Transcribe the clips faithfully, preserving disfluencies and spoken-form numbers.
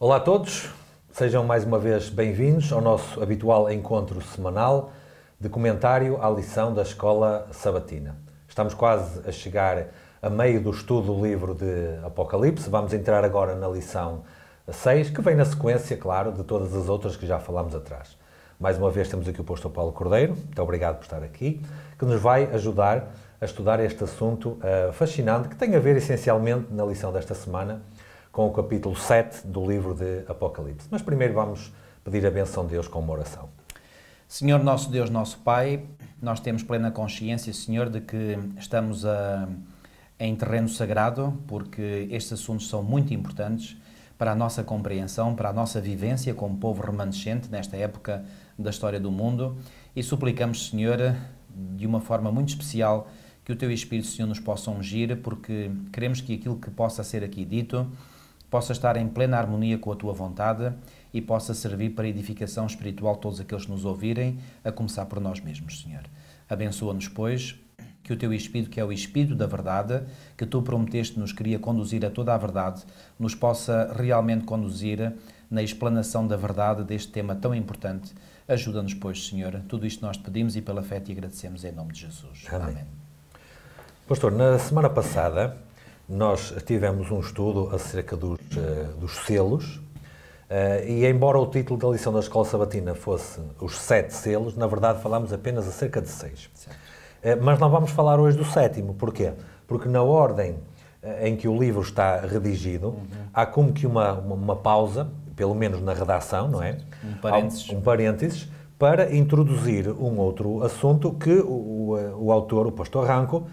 Olá a todos, sejam mais uma vez bem-vindos ao nosso habitual encontro semanal de comentário à lição da Escola Sabatina. Estamos quase a chegar a meio do estudo do livro de Apocalipse, vamos entrar agora na lição seis, que vem na sequência, claro, de todas as outras que já falámos atrás. Mais uma vez temos aqui o pastor Paulo Cordeiro, muito obrigado por estar aqui, que nos vai ajudar a estudar este assunto uh, fascinante, que tem a ver essencialmente, na lição desta semana, com o capítulo sete do livro de Apocalipse. Mas primeiro vamos pedir a benção de Deus com uma oração. Senhor nosso Deus, nosso Pai, nós temos plena consciência, Senhor, de que estamos a, em terreno sagrado, porque estes assuntos são muito importantes para a nossa compreensão, para a nossa vivência como povo remanescente nesta época da história do mundo. E suplicamos, Senhor, de uma forma muito especial, que o Teu Espírito, Senhor, nos possa ungir, porque queremos que aquilo que possa ser aqui dito possa estar em plena harmonia com a Tua vontade e possa servir para a edificação espiritual de todos aqueles que nos ouvirem, a começar por nós mesmos, Senhor. Abençoa-nos, pois, que o Teu Espírito, que é o Espírito da verdade, que Tu prometeste nos queria conduzir a toda a verdade, nos possa realmente conduzir na explanação da verdade deste tema tão importante. Ajuda-nos, pois, Senhor. Tudo isto nós te pedimos e pela fé te agradecemos em nome de Jesus. Amém. Amém. Pastor, na semana passada nós tivemos um estudo acerca dos, uh, dos selos uh, e embora o título da lição da Escola Sabatina fosse os sete selos, na verdade falámos apenas acerca de seis. Uh, mas não vamos falar hoje do sétimo. Porquê? Porque na ordem uh, em que o livro está redigido, uhum, há como que uma, uma, uma pausa, pelo menos na redação, não é? Um parênteses. Um parênteses para introduzir um outro assunto que o, o, o autor, o pastor Ranco,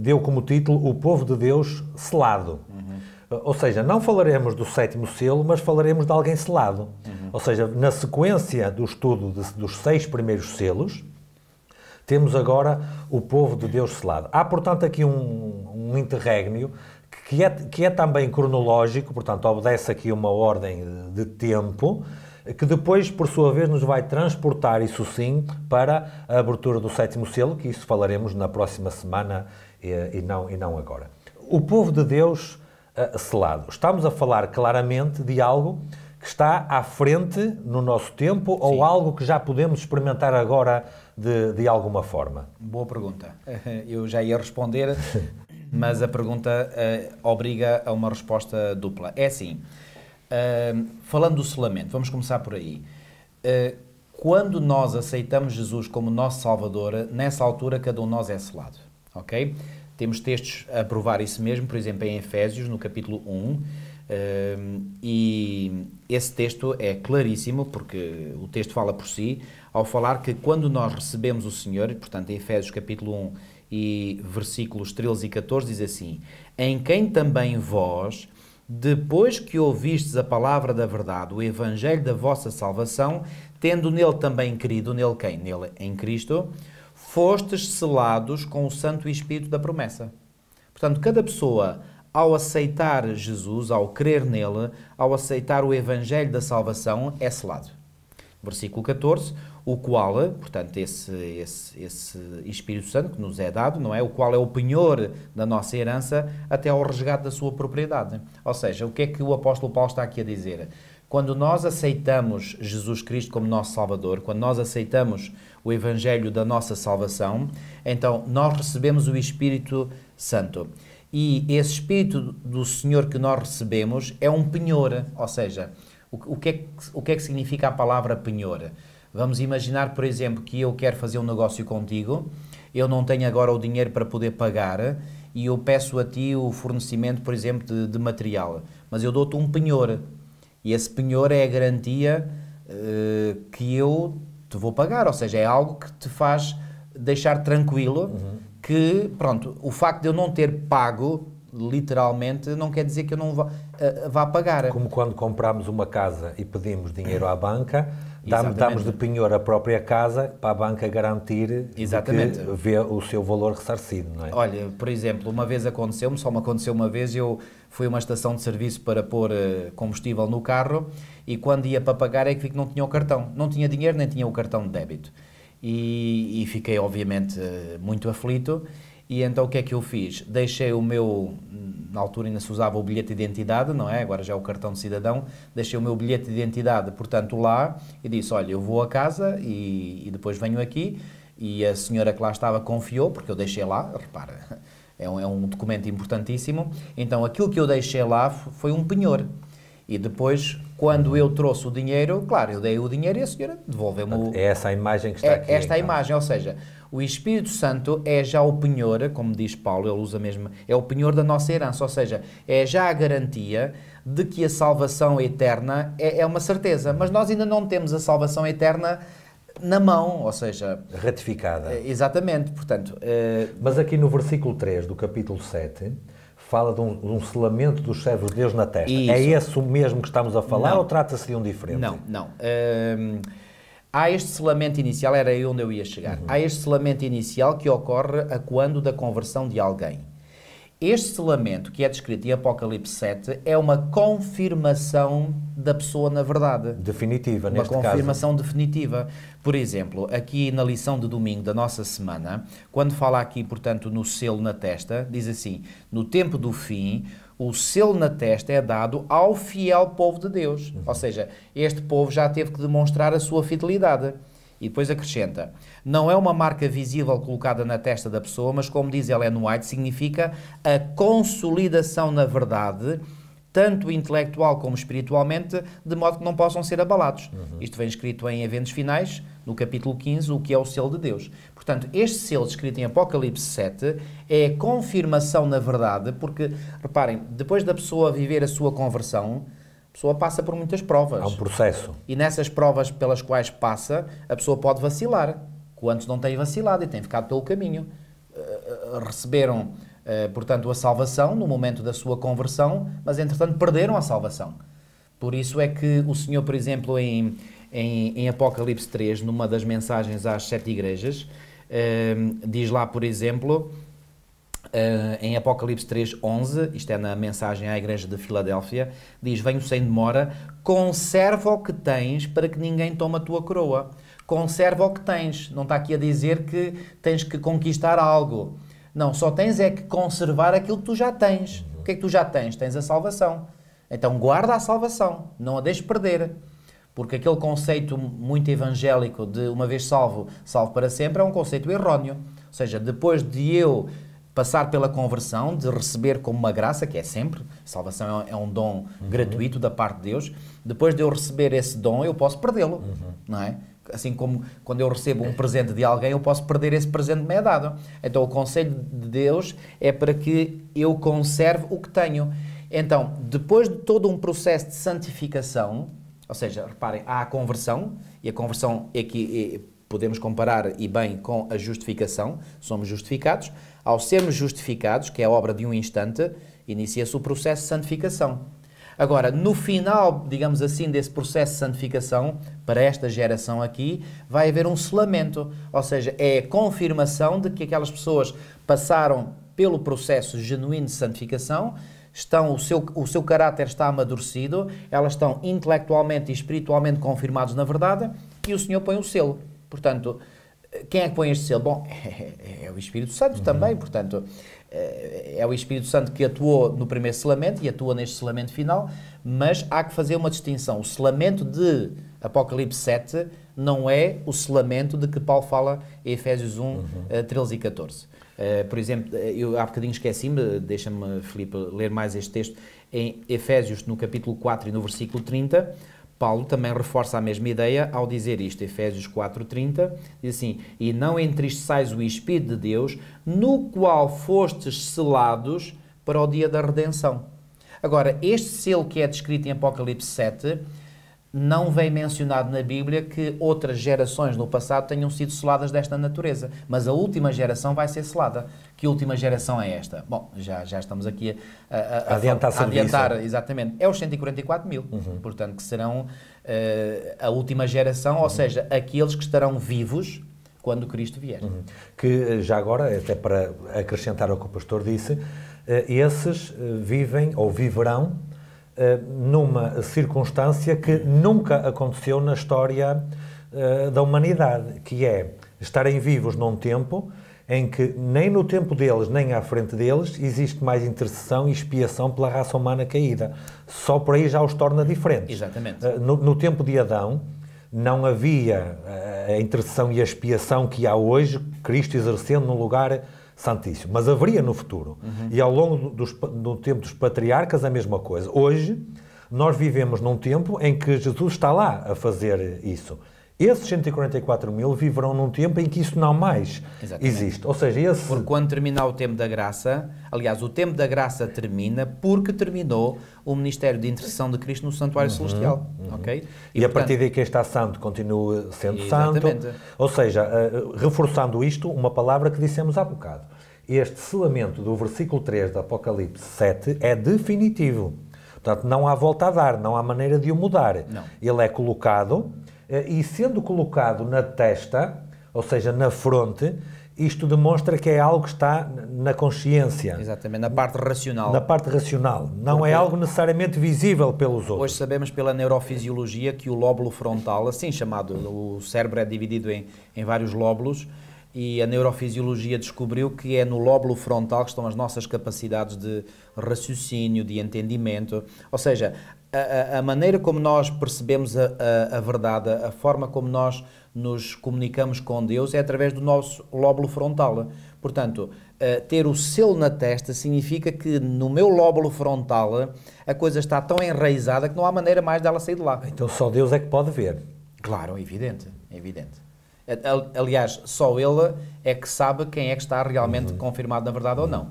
deu como título O Povo de Deus Selado. Uhum. Ou seja, não falaremos do sétimo selo, mas falaremos de alguém selado. Uhum. Ou seja, na sequência do estudo de, dos seis primeiros selos, temos agora o povo de Deus selado. Há, portanto, aqui um, um interrégnio que é, que é também cronológico, portanto, obedece aqui uma ordem de tempo, que depois, por sua vez, nos vai transportar, isso sim, para a abertura do sétimo selo, que isso falaremos na próxima semana e, e, não, e não agora. O povo de Deus uh, selado. Estamos a falar claramente de algo que está à frente no nosso tempo, sim, ou algo que já podemos experimentar agora de, de alguma forma? Boa pergunta. Eu já ia responder, mas a pergunta uh, obriga a uma resposta dupla. É sim. Uh, falando do selamento, vamos começar por aí. Uh, quando nós aceitamos Jesus como nosso Salvador, nessa altura cada um de nós é selado, ok? Temos textos a provar isso mesmo, por exemplo, em Efésios, no capítulo um, uh, e esse texto é claríssimo, porque o texto fala por si, ao falar que quando nós recebemos o Senhor, portanto, em Efésios, capítulo um, e versículos treze e catorze, diz assim, em quem também vós, depois que ouvistes a palavra da verdade, o evangelho da vossa salvação, tendo nele também querido, nele quem? Nele em Cristo, fostes selados com o Santo Espírito da promessa. Portanto, cada pessoa, ao aceitar Jesus, ao crer nele, ao aceitar o evangelho da salvação, é selado. Versículo catorze, o qual, portanto, esse, esse, esse Espírito Santo que nos é dado, não é? O qual é o penhor da nossa herança até ao resgate da sua propriedade. Ou seja, o que é que o apóstolo Paulo está aqui a dizer? Quando nós aceitamos Jesus Cristo como nosso Salvador, quando nós aceitamos o Evangelho da nossa salvação, então nós recebemos o Espírito Santo. E esse Espírito do Senhor que nós recebemos é um penhor, ou seja, o que, é que, o que é que significa a palavra penhor? Vamos imaginar, por exemplo, que eu quero fazer um negócio contigo, eu não tenho agora o dinheiro para poder pagar e eu peço a ti o fornecimento, por exemplo, de, de material, mas eu dou-te um penhor e esse penhor é a garantia uh, que eu te vou pagar, ou seja, é algo que te faz deixar tranquilo, uhum, que, pronto, o facto de eu não ter pago literalmente, não quer dizer que eu não vá, uh, vá pagar. Como quando compramos uma casa e pedimos dinheiro à banca, damos, damos de penhor a própria casa para a banca garantir exatamente que vê o seu valor ressarcido, não é? Olha, por exemplo, uma vez aconteceu-me, só me aconteceu uma vez, eu fui a uma estação de serviço para pôr uh, combustível no carro e quando ia para pagar é que vi que não tinha o cartão. Não tinha dinheiro, nem tinha o cartão de débito. E, e fiquei, obviamente, uh, muito aflito. E então o que é que eu fiz? Deixei o meu, na altura ainda se usava o bilhete de identidade, não é? Agora já é o cartão de cidadão. Deixei o meu bilhete de identidade, portanto, lá, e disse, olha, eu vou a casa e, e depois venho aqui. E a senhora que lá estava confiou, porque eu deixei lá, repara, é um, é um documento importantíssimo. Então, aquilo que eu deixei lá foi um penhor. E depois, quando eu trouxe o dinheiro, claro, eu dei o dinheiro e a senhora devolveu-me o... É essa a imagem que está é aqui. Esta então. imagem, ou seja, o Espírito Santo é já o penhor, como diz Paulo, ele usa mesmo, é o penhor da nossa herança, ou seja, é já a garantia de que a salvação eterna é, é uma certeza. Mas nós ainda não temos a salvação eterna na mão, ou seja... Ratificada. Exatamente, portanto... É... Mas aqui no versículo três do capítulo sete... Fala de um, de um selamento dos servos de Deus na testa. Isso. É esse o mesmo que estamos a falar não. ou trata-se de um diferente? Não, não. Hum, há este selamento inicial, era aí onde eu ia chegar. Uhum. Há este selamento inicial que ocorre a quando da conversão de alguém. Este selamento que é descrito em Apocalipse sete é uma confirmação da pessoa na verdade. Definitiva, neste caso. Uma confirmação definitiva. Por exemplo, aqui na lição de domingo da nossa semana, quando fala aqui, portanto, no selo na testa, diz assim, no tempo do fim, o selo na testa é dado ao fiel povo de Deus. Uhum. Ou seja, este povo já teve que demonstrar a sua fidelidade. E depois acrescenta, não é uma marca visível colocada na testa da pessoa, mas como diz Ellen White, significa a consolidação na verdade, tanto intelectual como espiritualmente, de modo que não possam ser abalados. Uhum. Isto vem escrito em Eventos Finais, no capítulo quinze, o que é o selo de Deus. Portanto, este selo descrito em Apocalipse sete é a confirmação na verdade, porque, reparem, depois da pessoa viver a sua conversão, a pessoa passa por muitas provas. Há um processo. E nessas provas pelas quais passa, a pessoa pode vacilar. Quantos não têm vacilado e têm ficado pelo caminho. Uh, receberam, uh, portanto, a salvação no momento da sua conversão, mas, entretanto, perderam a salvação. Por isso é que o Senhor, por exemplo, em, em, em Apocalipse três, numa das mensagens às sete igrejas, uh, diz lá, por exemplo... Uh, em Apocalipse três, onze, isto é na mensagem à igreja de Filadélfia, diz, venho sem demora, conserva o que tens para que ninguém tome a tua coroa. Conserva o que tens. Não está aqui a dizer que tens que conquistar algo. Não, só tens é que conservar aquilo que tu já tens. O que é que tu já tens? Tens a salvação. Então guarda a salvação, não a deixes perder. Porque aquele conceito muito evangélico de uma vez salvo, salvo para sempre, é um conceito erróneo. Ou seja, depois de eu... passar pela conversão, de receber como uma graça, que é sempre, salvação é um dom uhum. gratuito da parte de Deus, depois de eu receber esse dom, eu posso perdê-lo, uhum. não é? Assim como quando eu recebo um presente de alguém, eu posso perder esse presente que me é dado. Então, o conselho de Deus é para que eu conserve o que tenho. Então, depois de todo um processo de santificação, ou seja, reparem, há a conversão, e a conversão é que... É, podemos comparar, e bem, com a justificação, somos justificados. Ao sermos justificados, que é a obra de um instante, inicia-se o processo de santificação. Agora, no final, digamos assim, desse processo de santificação, para esta geração aqui, vai haver um selamento, ou seja, é a confirmação de que aquelas pessoas passaram pelo processo genuíno de santificação, estão, o, seu, o seu caráter está amadurecido, elas estão intelectualmente e espiritualmente confirmadas na verdade, e o Senhor põe o selo. Portanto, quem é que põe este selo? Bom, é, é o Espírito Santo uhum. também, portanto, é, é o Espírito Santo que atuou no primeiro selamento e atua neste selamento final, mas há que fazer uma distinção. O selamento de Apocalipse sete não é o selamento de que Paulo fala em Efésios um, uhum. treze e catorze. Uh, por exemplo, eu há bocadinho esqueci-me, deixa-me, Filipe, ler mais este texto, em Efésios, no capítulo quatro e no versículo trinta, Paulo também reforça a mesma ideia ao dizer isto, Efésios quatro, trinta, diz assim, e não entristeçais o Espírito de Deus, no qual fostes selados para o dia da redenção. Agora, este selo que é descrito em Apocalipse sete, não vem mencionado na Bíblia que outras gerações no passado tenham sido seladas desta natureza, mas a última geração vai ser selada. Que última geração é esta? Bom, já, já estamos aqui a, a, a adiantar, a, a adiantar exatamente. É os cento e quarenta e quatro mil, uhum. portanto, que serão uh, a última geração, uhum. ou seja, aqueles que estarão vivos quando Cristo vier. Uhum. Que já agora, até para acrescentar ao que o pastor disse, uh, esses uh, vivem ou viverão numa circunstância que nunca aconteceu na história uh, da humanidade, que é estarem vivos num tempo em que nem no tempo deles, nem à frente deles, existe mais intercessão e expiação pela raça humana caída. Só por aí já os torna diferentes. Exatamente. No, no tempo de Adão, não havia a intercessão e a expiação que há hoje, Cristo exercendo num lugar santíssimo. Mas haveria no futuro. Uhum. E ao longo do, do tempo dos patriarcas, a mesma coisa. Hoje, nós vivemos num tempo em que Jesus está lá a fazer isso. Esses cento e quarenta e quatro mil viverão num tempo em que isso não mais Exatamente. Existe. Ou seja, esse... Porque quando terminar o tempo da graça, aliás, o tempo da graça termina porque terminou o ministério de intercessão de Cristo no santuário uhum, celestial. Uhum. Okay? E, e portanto, a partir daí quem está santo continua sendo exatamente. Santo. Ou seja, uh, reforçando isto, uma palavra que dissemos há bocado. Este selamento do versículo três do Apocalipse sete é definitivo. Portanto, não há volta a dar, não há maneira de o mudar. Não. Ele é colocado... E sendo colocado na testa, ou seja, na fronte, isto demonstra que é algo que está na consciência. Exatamente, na parte racional. Na parte racional. Não Porque é algo necessariamente visível pelos outros. Hoje sabemos pela neurofisiologia que o lóbulo frontal, assim chamado, o cérebro é dividido em, em vários lóbulos, e a neurofisiologia descobriu que é no lóbulo frontal que estão as nossas capacidades de raciocínio, de entendimento, ou seja... A, a maneira como nós percebemos a, a, a verdade, a forma como nós nos comunicamos com Deus é através do nosso lóbulo frontal. Portanto, ter o selo na testa significa que no meu lóbulo frontal a coisa está tão enraizada que não há maneira mais dela sair de lá. Então só Deus é que pode ver. Claro, é evidente, é evidente. Aliás, só Ele é que sabe quem é que está realmente uhum. confirmado na verdade uhum. ou não.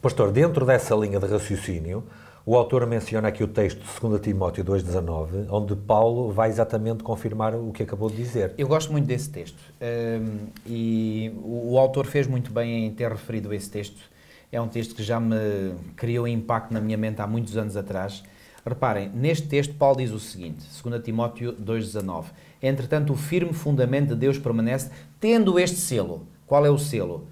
Pastor, dentro dessa linha de raciocínio, o autor menciona aqui o texto de dois Timóteo dois, dezanove, onde Paulo vai exatamente confirmar o que acabou de dizer. Eu gosto muito desse texto um, e o autor fez muito bem em ter referido esse texto. É um texto que já me criou impacto na minha mente há muitos anos atrás. Reparem, neste texto Paulo diz o seguinte, dois Timóteo dois, dezanove, entretanto o firme fundamento de Deus permanece, tendo este selo. Qual é o selo?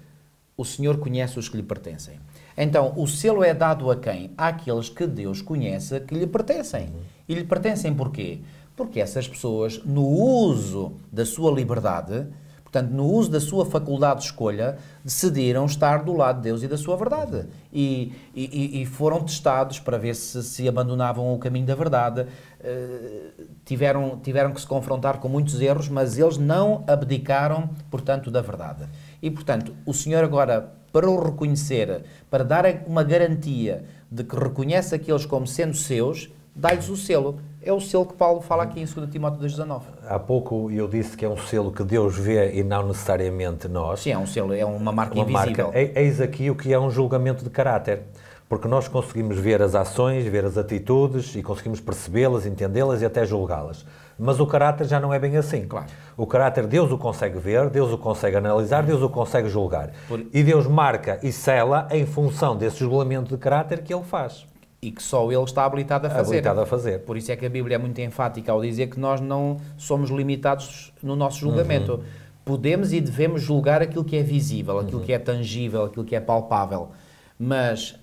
O Senhor conhece os que lhe pertencem. Então, o selo é dado a quem? Àqueles que Deus conhece que lhe pertencem. E lhe pertencem porquê? Porque essas pessoas, no uso da sua liberdade, portanto, no uso da sua faculdade de escolha, decidiram estar do lado de Deus e da sua verdade. E, e, e foram testados para ver se, se abandonavam o caminho da verdade. Uh, tiveram, tiveram que se confrontar com muitos erros, mas eles não abdicaram, portanto, da verdade. E, portanto, o Senhor agora... para o reconhecer, para dar uma garantia de que reconhece aqueles como sendo seus, dá-lhes o selo. É o selo que Paulo fala aqui em dois Timóteo dois, dezanove. Há pouco eu disse que é um selo que Deus vê e não necessariamente nós. Sim, é um selo, é uma marca uma invisível. Marca. Eis aqui o que é um julgamento de caráter, porque nós conseguimos ver as ações, ver as atitudes e conseguimos percebê-las, entendê-las e até julgá-las. Mas o caráter já não é bem assim. Claro. O caráter Deus o consegue ver, Deus o consegue analisar, Deus o consegue julgar. Por... E Deus marca e sela em função desse julgamento de caráter que Ele faz. E que só Ele está habilitado a fazer. Habilitado a fazer. Por isso é que a Bíblia é muito enfática ao dizer que nós não somos limitados no nosso julgamento. Uhum. Podemos e devemos julgar aquilo que é visível, aquilo uhum. que é tangível, aquilo que é palpável. Mas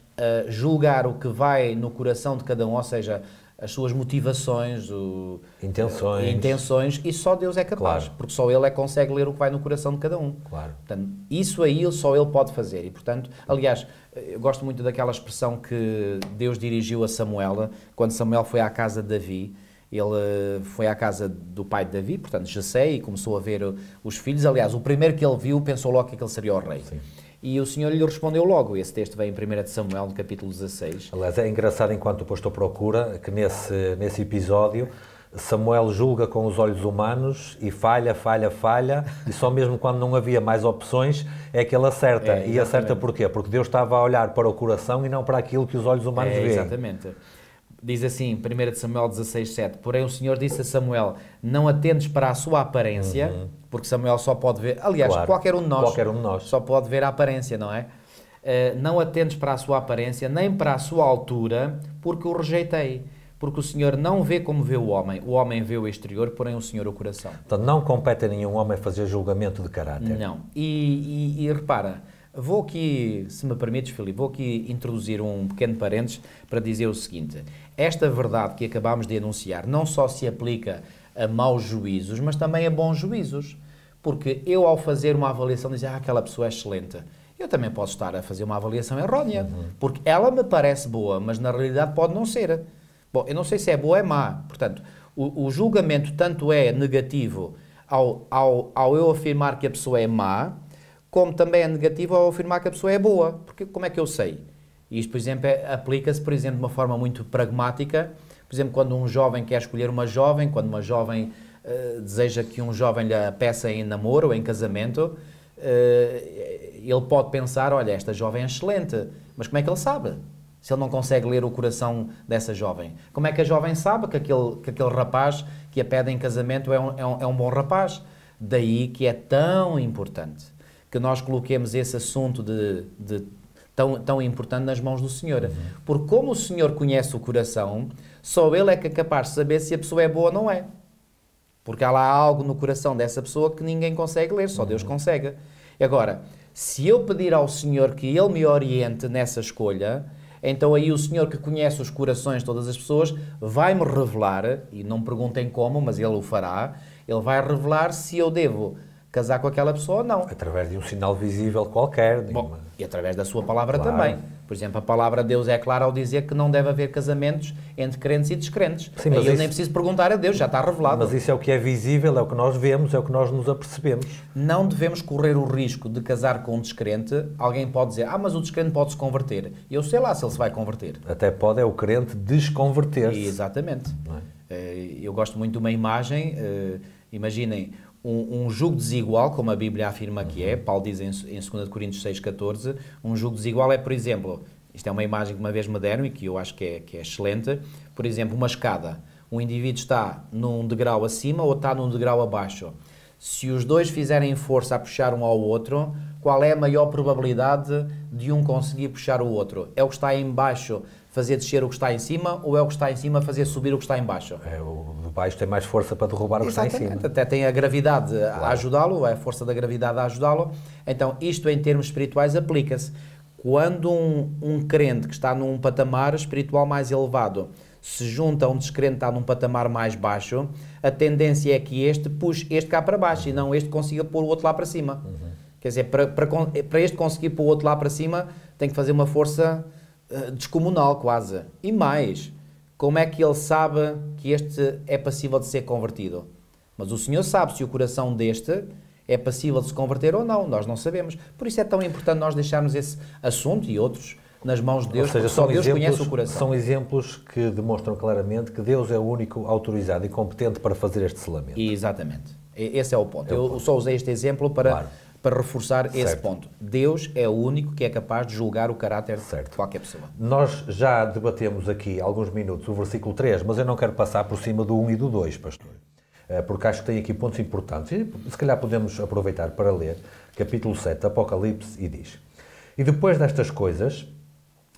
uh, julgar o que vai no coração de cada um, ou seja... as suas motivações, o, intenções. intenções, e só Deus é capaz, claro. Porque só Ele é que consegue ler o que vai no coração de cada um. Claro. Portanto, isso aí só Ele pode fazer. E, portanto, aliás, eu gosto muito daquela expressão que Deus dirigiu a Samuel, quando Samuel foi à casa de Davi, ele foi à casa do pai de Davi, portanto, Jessé, e começou a ver os filhos. Aliás, o primeiro que ele viu, pensou logo que ele seria o rei. Sim. E o Senhor lhe respondeu logo. Esse texto vem em primeira de Samuel, no capítulo dezasseis. Aliás, é engraçado, enquanto o pastor procura, que nesse, nesse episódio, Samuel julga com os olhos humanos e falha, falha, falha, e só mesmo quando não havia mais opções é que ele acerta. É, e acerta porquê? Porque Deus estava a olhar para o coração e não para aquilo que os olhos humanos é, veem. Exatamente. Diz assim, primeira de Samuel dezasseis, sete, porém o Senhor disse a Samuel, não atentes para a sua aparência, uhum. porque Samuel só pode ver, aliás, claro, qualquer, um de nós, qualquer um de nós só pode ver a aparência, não é? Uh, não atentes para a sua aparência, nem para a sua altura, porque o rejeitei. Porque o Senhor não vê como vê o homem. O homem vê o exterior, porém o Senhor o coração. Então não compete a nenhum homem fazer julgamento de caráter. Não. E, e, e repara, vou aqui, se me permites, Filipe, vou aqui introduzir um pequeno parênteses para dizer o seguinte. Esta verdade que acabámos de enunciar não só se aplica a maus juízos, mas também a bons juízos. Porque eu, ao fazer uma avaliação, dizer, ah, aquela pessoa é excelente, eu também posso estar a fazer uma avaliação errónea, uhum. porque ela me parece boa, mas na realidade pode não ser. Bom, eu não sei se é boa ou é má. Portanto, o, o julgamento tanto é negativo ao, ao, ao eu afirmar que a pessoa é má, como também é negativo ao afirmar que a pessoa é boa. Porque como é que eu sei? Isto, por exemplo, é, aplica-se, por exemplo, de uma forma muito pragmática. Por exemplo, quando um jovem quer escolher uma jovem, quando uma jovem uh, deseja que um jovem lhe peça em namoro ou em casamento, uh, ele pode pensar, olha, esta jovem é excelente, mas como é que ele sabe? Se ele não consegue ler o coração dessa jovem. Como é que a jovem sabe que aquele, que aquele rapaz que a pede em casamento é um, é, um, é um bom rapaz? Daí que é tão importante que nós coloquemos esse assunto de, de, tão, tão importante nas mãos do Senhor. Uhum. Porque como o Senhor conhece o coração, só Ele é que é capaz de saber se a pessoa é boa ou não é. Porque há lá algo no coração dessa pessoa que ninguém consegue ler, só uhum. Deus consegue. Agora, se eu pedir ao Senhor que Ele me oriente nessa escolha, então aí o Senhor, que conhece os corações de todas as pessoas, vai-me revelar, e não me perguntem como, mas Ele o fará, Ele vai revelar se eu devo casar com aquela pessoa ou não. Através de um sinal visível qualquer. Bom, uma... E através da sua palavra claro. também. Por exemplo, a palavra de Deus é clara ao dizer que não deve haver casamentos entre crentes e descrentes. Sim, mas aí eu isso... nem preciso perguntar a Deus, já está revelado. Mas isso é o que é visível, é o que nós vemos, é o que nós nos apercebemos. Não devemos correr o risco de casar com um descrente. Alguém pode dizer, ah, mas o descrente pode se converter. Eu sei lá se ele se vai converter. Até pode é o crente desconverter-se. Exatamente. Não é? Eu gosto muito de uma imagem, imaginem, Um, um jugo desigual, como a Bíblia afirma que é, Paulo diz em, em dois Coríntios seis, catorze, um jugo desigual é, por exemplo, isto é uma imagem que uma vez me deram e que eu acho que é, que é excelente, por exemplo, uma escada. Um indivíduo está num degrau acima ou está num degrau abaixo. Se os dois fizerem força a puxar um ao outro, qual é a maior probabilidade de um conseguir puxar o outro? É o que está em baixo fazer descer o que está em cima, ou é o que está em cima fazer subir o que está em baixo? É, o de baixo tem mais força para derrubar o que está em cima. Até tem a gravidade claro. a ajudá-lo, a força da gravidade a ajudá-lo. Então, isto em termos espirituais aplica-se. Quando um, um crente que está num patamar espiritual mais elevado se junta a um descrente que está num patamar mais baixo, a tendência é que este puxe este cá para baixo uhum. e não este consiga pôr o outro lá para cima. Uhum. Quer dizer, para, para, para este conseguir pôr o outro lá para cima, tem que fazer uma força descomunal quase. E mais, como é que ele sabe que este é passível de ser convertido? Mas o Senhor sabe se o coração deste é passível de se converter ou não. Nós não sabemos. Por isso é tão importante nós deixarmos esse assunto e outros nas mãos de Deus, ou seja, só Deus conhece o coração. São exemplos que demonstram claramente que Deus é o único autorizado e competente para fazer este selamento. Exatamente. Esse é o ponto. É o ponto. Eu só usei este exemplo para... Claro. para reforçar certo. esse ponto. Deus é o único que é capaz de julgar o caráter certo. de qualquer pessoa. Nós já debatemos aqui, há alguns minutos, o versículo três, mas eu não quero passar por cima do um e do dois, pastor, porque acho que tem aqui pontos importantes. E se calhar podemos aproveitar para ler capítulo sete, Apocalipse, e diz: E depois destas coisas...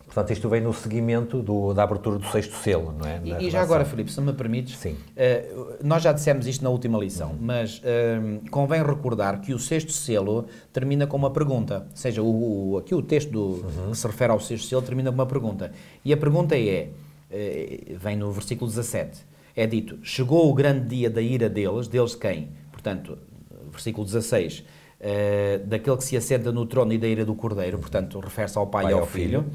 Portanto, isto vem no seguimento do, da abertura do sexto selo, não é? E, e já agora, Filipe, se me permites, Sim. Uh, nós já dissemos isto na última lição, uhum. mas uh, convém recordar que o sexto selo termina com uma pergunta, ou seja, o, o, aqui o texto do, uhum. que se refere ao sexto selo termina com uma pergunta, e a pergunta é, uh, vem no versículo dezassete, é dito, chegou o grande dia da ira deles, deles quem? Portanto, versículo dezasseis, uh, daquele que se assenta no trono e da ira do Cordeiro, portanto, refere-se ao Pai, pai e ao, ao Filho, filho.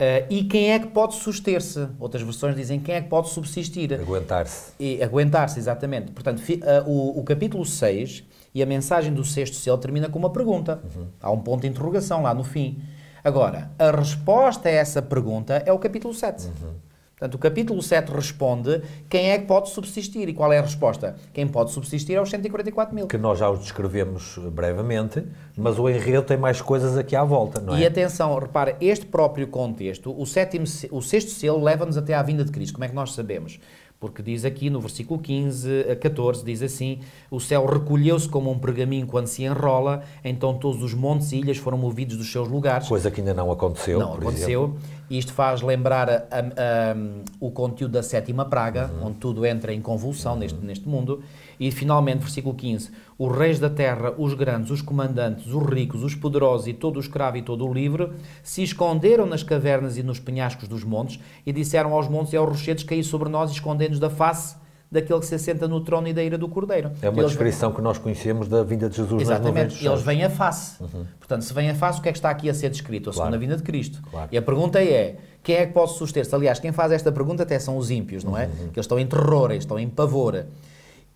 Uh, e quem é que pode suster-se? Outras versões dizem quem é que pode subsistir. Aguentar-se. Aguentar-se, exatamente. Portanto, fi, uh, o, o capítulo seis e a mensagem do sexto selo termina com uma pergunta. Uhum. Há um ponto de interrogação lá no fim. Agora, a resposta a essa pergunta é o capítulo sete. Uhum. Portanto, o capítulo sete responde quem é que pode subsistir. E qual é a resposta? Quem pode subsistir é os cento e quarenta e quatro mil. Que nós já os descrevemos brevemente, mas o enredo tem mais coisas aqui à volta, não é? E atenção, repara, este próprio contexto, o, sétimo, o sexto selo leva-nos até à vinda de Cristo. Como é que nós sabemos? Porque diz aqui no versículo quinze a catorze, diz assim, o céu recolheu-se como um pergaminho quando se enrola, então todos os montes e ilhas foram movidos dos seus lugares. Coisa que ainda não aconteceu, Não por aconteceu. Exemplo. Isto faz lembrar a, a, a, o conteúdo da sétima praga, uhum. onde tudo entra em convulsão uhum. neste, neste mundo. E finalmente, versículo quinze, os reis da terra, os grandes, os comandantes, os ricos, os poderosos e todo o escravo e todo o livre, se esconderam nas cavernas e nos penhascos dos montes e disseram aos montes e aos rochedos, caí sobre nós e escondei-nos da face daquele que se assenta no trono e da ira do Cordeiro. É uma descrição vêm... que nós conhecemos da vinda de Jesus. Exatamente, eles vêm à face. Uhum. Portanto, se vêm à face, o que é que está aqui a ser descrito? A claro. segunda vinda de Cristo. Claro. E a pergunta é, quem é que pode suster-se? Aliás, quem faz esta pergunta até são os ímpios, não é? Uhum. Que eles estão em terror, eles estão em pavor.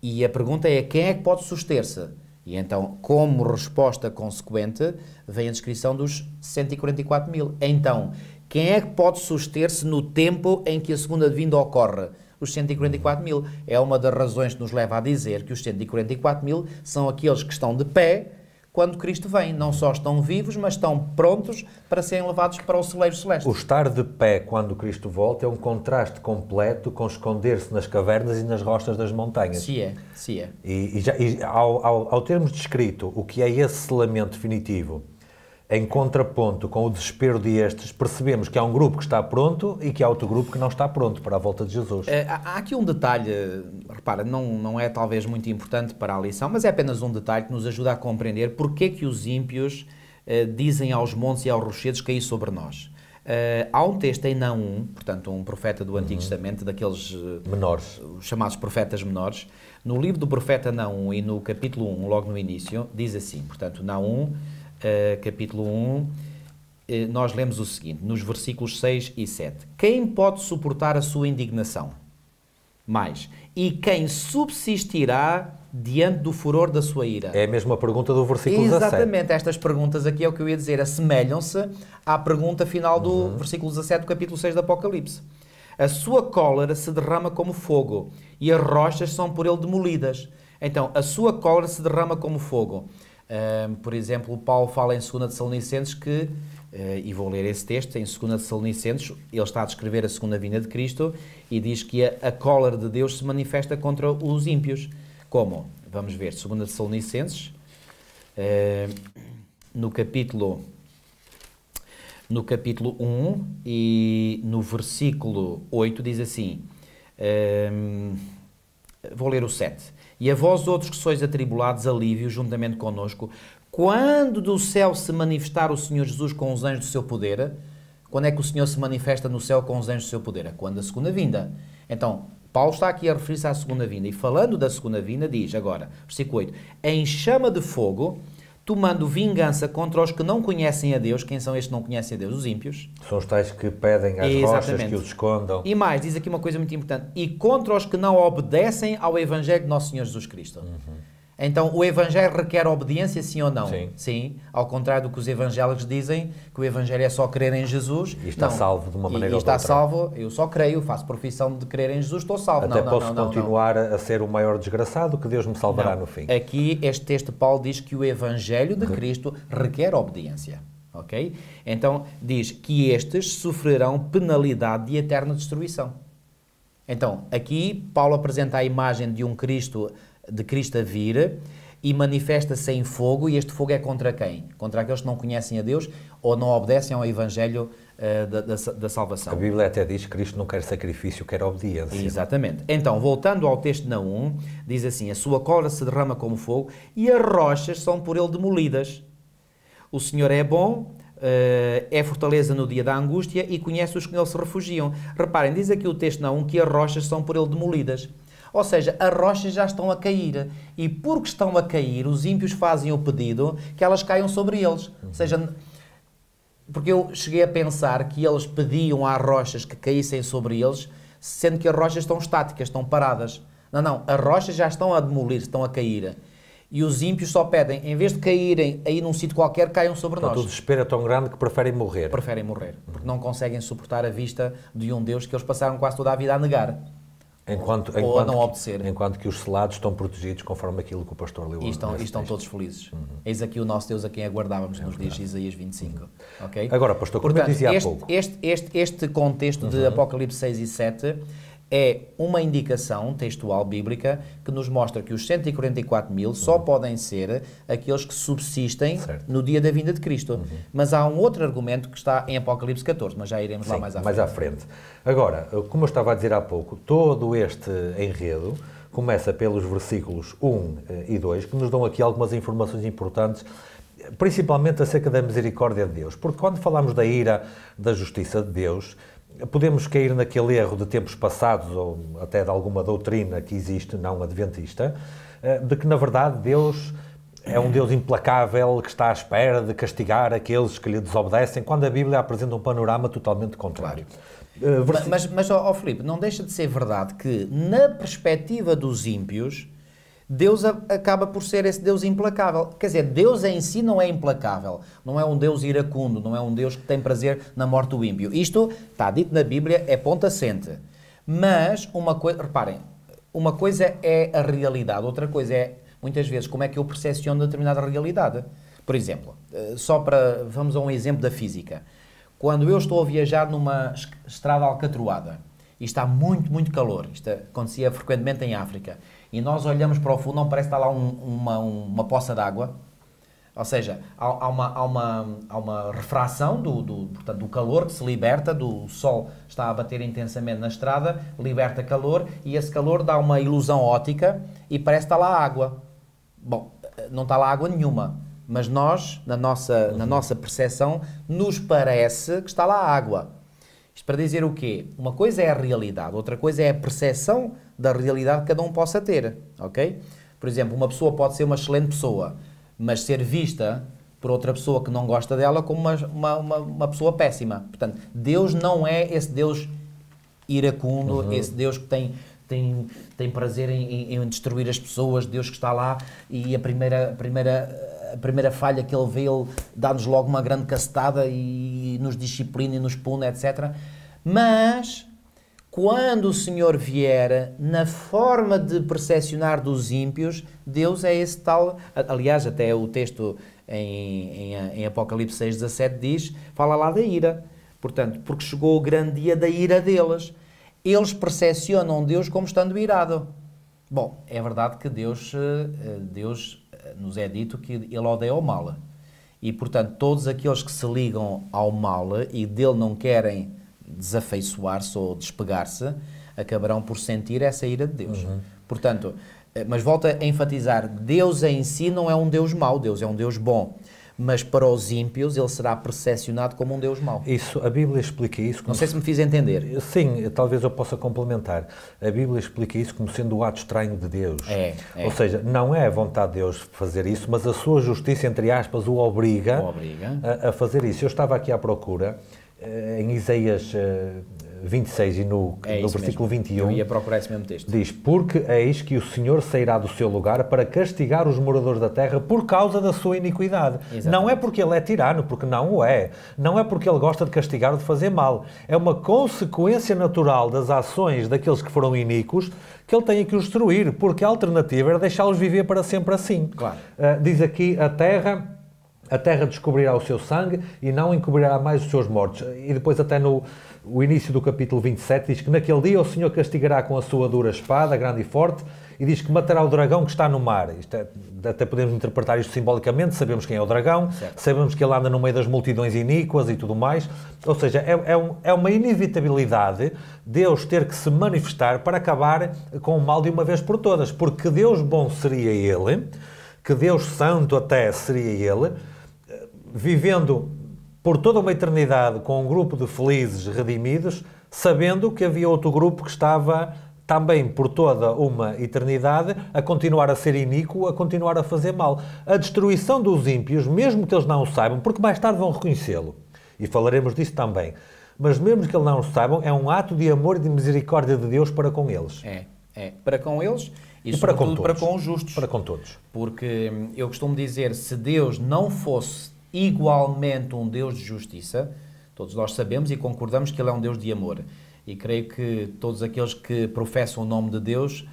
E a pergunta é, quem é que pode suster-se? E então, como resposta consequente, vem a descrição dos cento e quarenta e quatro mil. Então, quem é que pode suster-se no tempo em que a segunda vinda ocorre? Os cento e quarenta e quatro mil. É uma das razões que nos leva a dizer que os cento e quarenta e quatro mil são aqueles que estão de pé quando Cristo vem. Não só estão vivos, mas estão prontos para serem levados para o celeiro celeste. O estar de pé quando Cristo volta é um contraste completo com esconder-se nas cavernas e nas rochas das montanhas. Se é, se é. E, e, já, e ao, ao, ao termos descrito o que é esse selamento definitivo, em contraponto com o desespero de estes, percebemos que há um grupo que está pronto e que há outro grupo que não está pronto para a volta de Jesus. Há, há aqui um detalhe, repara, não, não é talvez muito importante para a lição, mas é apenas um detalhe que nos ajuda a compreender porque que os ímpios eh, dizem aos montes e aos rochedos cair sobre nós. Uh, há um texto em Naum, portanto um profeta do Antigo uhum. Testamento, daqueles menores. Uh, chamados profetas menores. No livro do profeta Naum e no capítulo um, logo no início, diz assim, portanto, Naum... Uh, capítulo um, uh, nós lemos o seguinte, nos versículos seis e sete. Quem pode suportar a sua indignação? Mais, e quem subsistirá diante do furor da sua ira? É a mesma pergunta do versículo dezassete. Exatamente, estas perguntas aqui é o que eu ia dizer, assemelham-se à pergunta final do uhum. versículo dezassete do capítulo seis do Apocalipse. A sua cólera se derrama como fogo, e as rochas são por ele demolidas. Então, a sua cólera se derrama como fogo. Uh, por exemplo, Paulo fala em segunda de Salonicenses que, uh, e vou ler esse texto, em segunda de Salonicenses, ele está a descrever a segunda vinda de Cristo e diz que a, a cólera de Deus se manifesta contra os ímpios. Como? Vamos ver, segunda de Salonicenses, uh, no capítulo, no capítulo um e no versículo oito diz assim, uh, vou ler o sete. E a vós outros que sois atribulados, alívio juntamente connosco, quando do céu se manifestar o Senhor Jesus com os anjos do seu poder. Quando é que o Senhor se manifesta no céu com os anjos do seu poder? Quando a segunda vinda. Então, Paulo está aqui a referir-se à segunda vinda. E falando da segunda vinda, diz agora, versículo oito, em chama de fogo, tomando vingança contra os que não conhecem a Deus. Quem são estes que não conhecem a Deus? Os ímpios. São os tais que pedem às rochas que os escondam. E mais, diz aqui uma coisa muito importante, e contra os que não obedecem ao Evangelho de Nosso Senhor Jesus Cristo. Uhum. Então, o Evangelho requer obediência, sim ou não? Sim. Sim. Ao contrário do que os evangélicos dizem, que o Evangelho é só crer em Jesus. E está não. salvo de uma maneira ou de outra. E está salvo, eu só creio, faço profissão de crer em Jesus, estou salvo. Até não, posso não, não, continuar não. a ser o maior desgraçado, que Deus me salvará não. no fim. Aqui, este texto de Paulo diz que o Evangelho de Cristo requer obediência. Ok? Então, diz que estes sofrerão penalidade de eterna destruição. Então, aqui, Paulo apresenta a imagem de um Cristo... de Cristo a vir e manifesta-se em fogo, e este fogo é contra quem? Contra aqueles que não conhecem a Deus ou não obedecem ao Evangelho uh, da, da, da salvação. A Bíblia até diz que Cristo não quer sacrifício, quer obediência. Exatamente. Então, voltando ao texto de Naum, diz assim, a sua cólera se derrama como fogo e as rochas são por ele demolidas. O Senhor é bom, uh, é fortaleza no dia da angústia e conhece os que nele se refugiam. Reparem, diz aqui o texto de Naum que as rochas são por ele demolidas. Ou seja, as rochas já estão a cair. E porque estão a cair, os ímpios fazem o pedido que elas caiam sobre eles. Ou seja, porque eu cheguei a pensar que eles pediam às rochas que caíssem sobre eles, sendo que as rochas estão estáticas, estão paradas. Não, não, as rochas já estão a demolir, estão a cair. E os ímpios só pedem, em vez de caírem aí num sítio qualquer, caiam sobre então, nós. O desespero é tão grande que preferem morrer. Preferem morrer, porque não conseguem suportar a vista de um Deus que eles passaram quase toda a vida a negar. Enquanto, ou enquanto, a não obedecer. Enquanto que os selados estão protegidos conforme aquilo que o pastor leu. E estão, e estão todos felizes. Uhum. Eis aqui o nosso Deus a quem aguardávamos, é nos diz Isaías vinte e cinco. Uhum. Okay? Agora, pastor, como portanto, eu dizia este, há pouco... Este, este, este contexto uhum. de Apocalipse seis e sete é uma indicação textual bíblica que nos mostra que os cento e quarenta e quatro mil uhum. só podem ser aqueles que subsistem certo. no dia da vinda de Cristo. Uhum. Mas há um outro argumento que está em Apocalipse catorze, mas já iremos Sim, lá mais à mais frente. à frente. Agora, como eu estava a dizer há pouco, todo este enredo começa pelos versículos um e dois, que nos dão aqui algumas informações importantes, principalmente acerca da misericórdia de Deus. Porque quando falamos da ira, da justiça de Deus, podemos cair naquele erro de tempos passados, ou até de alguma doutrina que existe, não adventista, de que, na verdade, Deus é um Deus implacável que está à espera de castigar aqueles que lhe desobedecem, quando a Bíblia apresenta um panorama totalmente contrário. Claro. Uh, vers... Mas, mas ó, ó, Filipe, não deixa de ser verdade que, na perspectiva dos ímpios, Deus a, acaba por ser esse Deus implacável. Quer dizer, Deus em si não é implacável, não é um Deus iracundo, não é um Deus que tem prazer na morte do ímpio. Isto, está dito na Bíblia, é ponto assente. Mas, uma coisa, reparem, uma coisa é a realidade, outra coisa é, muitas vezes, como é que eu percepciono determinada realidade. Por exemplo, só para, vamos a um exemplo da física. Quando eu estou a viajar numa estrada alcatroada e está muito, muito calor, isto acontecia frequentemente em África, e nós olhamos para o fundo, não parece que está lá um, uma, uma poça d'água, ou seja, há, há, uma, há, uma, há uma refração do, do, portanto, do calor que se liberta, do o sol está a bater intensamente na estrada, liberta calor, e esse calor dá uma ilusão óptica e parece que está lá água. Bom, não está lá água nenhuma, mas nós, na nossa, na nossa percepção, nos parece que está lá água. Isto para dizer o quê? Uma coisa é a realidade, outra coisa é a percepção da realidade que cada um possa ter, ok? Por exemplo, uma pessoa pode ser uma excelente pessoa, mas ser vista por outra pessoa que não gosta dela como uma, uma, uma, uma pessoa péssima. Portanto, Deus não é esse Deus iracundo, uhum. esse Deus que tem... Tem, tem prazer em, em destruir as pessoas, Deus que está lá, e a primeira, a primeira, a primeira falha que ele vê, ele dá-nos logo uma grande castada e nos disciplina e nos pune, etcétera. Mas, quando o Senhor vier, na forma de percepcionar dos ímpios, Deus é esse tal... Aliás, até o texto em, em, em Apocalipse seis, dezassete diz, fala lá da ira. Portanto, porque chegou o grande dia da ira deles. Eles percepcionam Deus como estando irado. Bom, é verdade que Deus, Deus nos é dito que Ele odeia o mal. E, portanto, todos aqueles que se ligam ao mal e dele não querem desafeiçoar-se ou despegar-se, acabarão por sentir essa ira de Deus. Uhum. Portanto, mas volto a enfatizar, Deus em si não é um Deus mau, Deus é um Deus bom. Mas para os ímpios ele será percepcionado como um Deus mau. Isso, a Bíblia explica isso... Como... Não sei se me fiz entender. Sim, talvez eu possa complementar. A Bíblia explica isso como sendo o ato estranho de Deus. É, é. Ou seja, não é a vontade de Deus fazer isso, mas a sua justiça, entre aspas, o obriga, o obriga. A, a fazer isso. Eu estava aqui à procura, em Isaías vinte e seis e no, é no versículo mesmo. vinte e um... Eu ia procurar esse mesmo texto. Diz, porque eis que o Senhor sairá do seu lugar para castigar os moradores da terra por causa da sua iniquidade. Exatamente. Não é porque ele é tirano, porque não o é. Não é porque ele gosta de castigar ou de fazer mal. É uma consequência natural das ações daqueles que foram iníquos que ele tem que os destruir, porque a alternativa era deixá-los viver para sempre assim. Claro. Uh, diz aqui, a terra... A terra descobrirá o seu sangue e não encobrirá mais os seus mortos. E depois até no o início do capítulo vinte e sete diz que naquele dia o Senhor castigará com a sua dura espada, grande e forte, e diz que matará o dragão que está no mar. Isto é, até podemos interpretar isto simbolicamente, sabemos quem é o dragão, certo. Sabemos que ele anda no meio das multidões iníquas e tudo mais. Ou seja, é, é, um, é uma inevitabilidade Deus ter que se manifestar para acabar com o mal de uma vez por todas. Porque Deus bom seria ele, que Deus santo até seria ele, vivendo por toda uma eternidade com um grupo de felizes redimidos, sabendo que havia outro grupo que estava também por toda uma eternidade a continuar a ser iníquo, a continuar a fazer mal. A destruição dos ímpios, mesmo que eles não o saibam, porque mais tarde vão reconhecê-lo, e falaremos disso também, mas mesmo que eles não o saibam, é um ato de amor e de misericórdia de Deus para com eles. É, é, para com eles... E, e para, com todos. para com os justos. Para com todos. Porque eu costumo dizer, se Deus não fosse igualmente um Deus de justiça, todos nós sabemos e concordamos que Ele é um Deus de amor. E creio que todos aqueles que professam o nome de Deus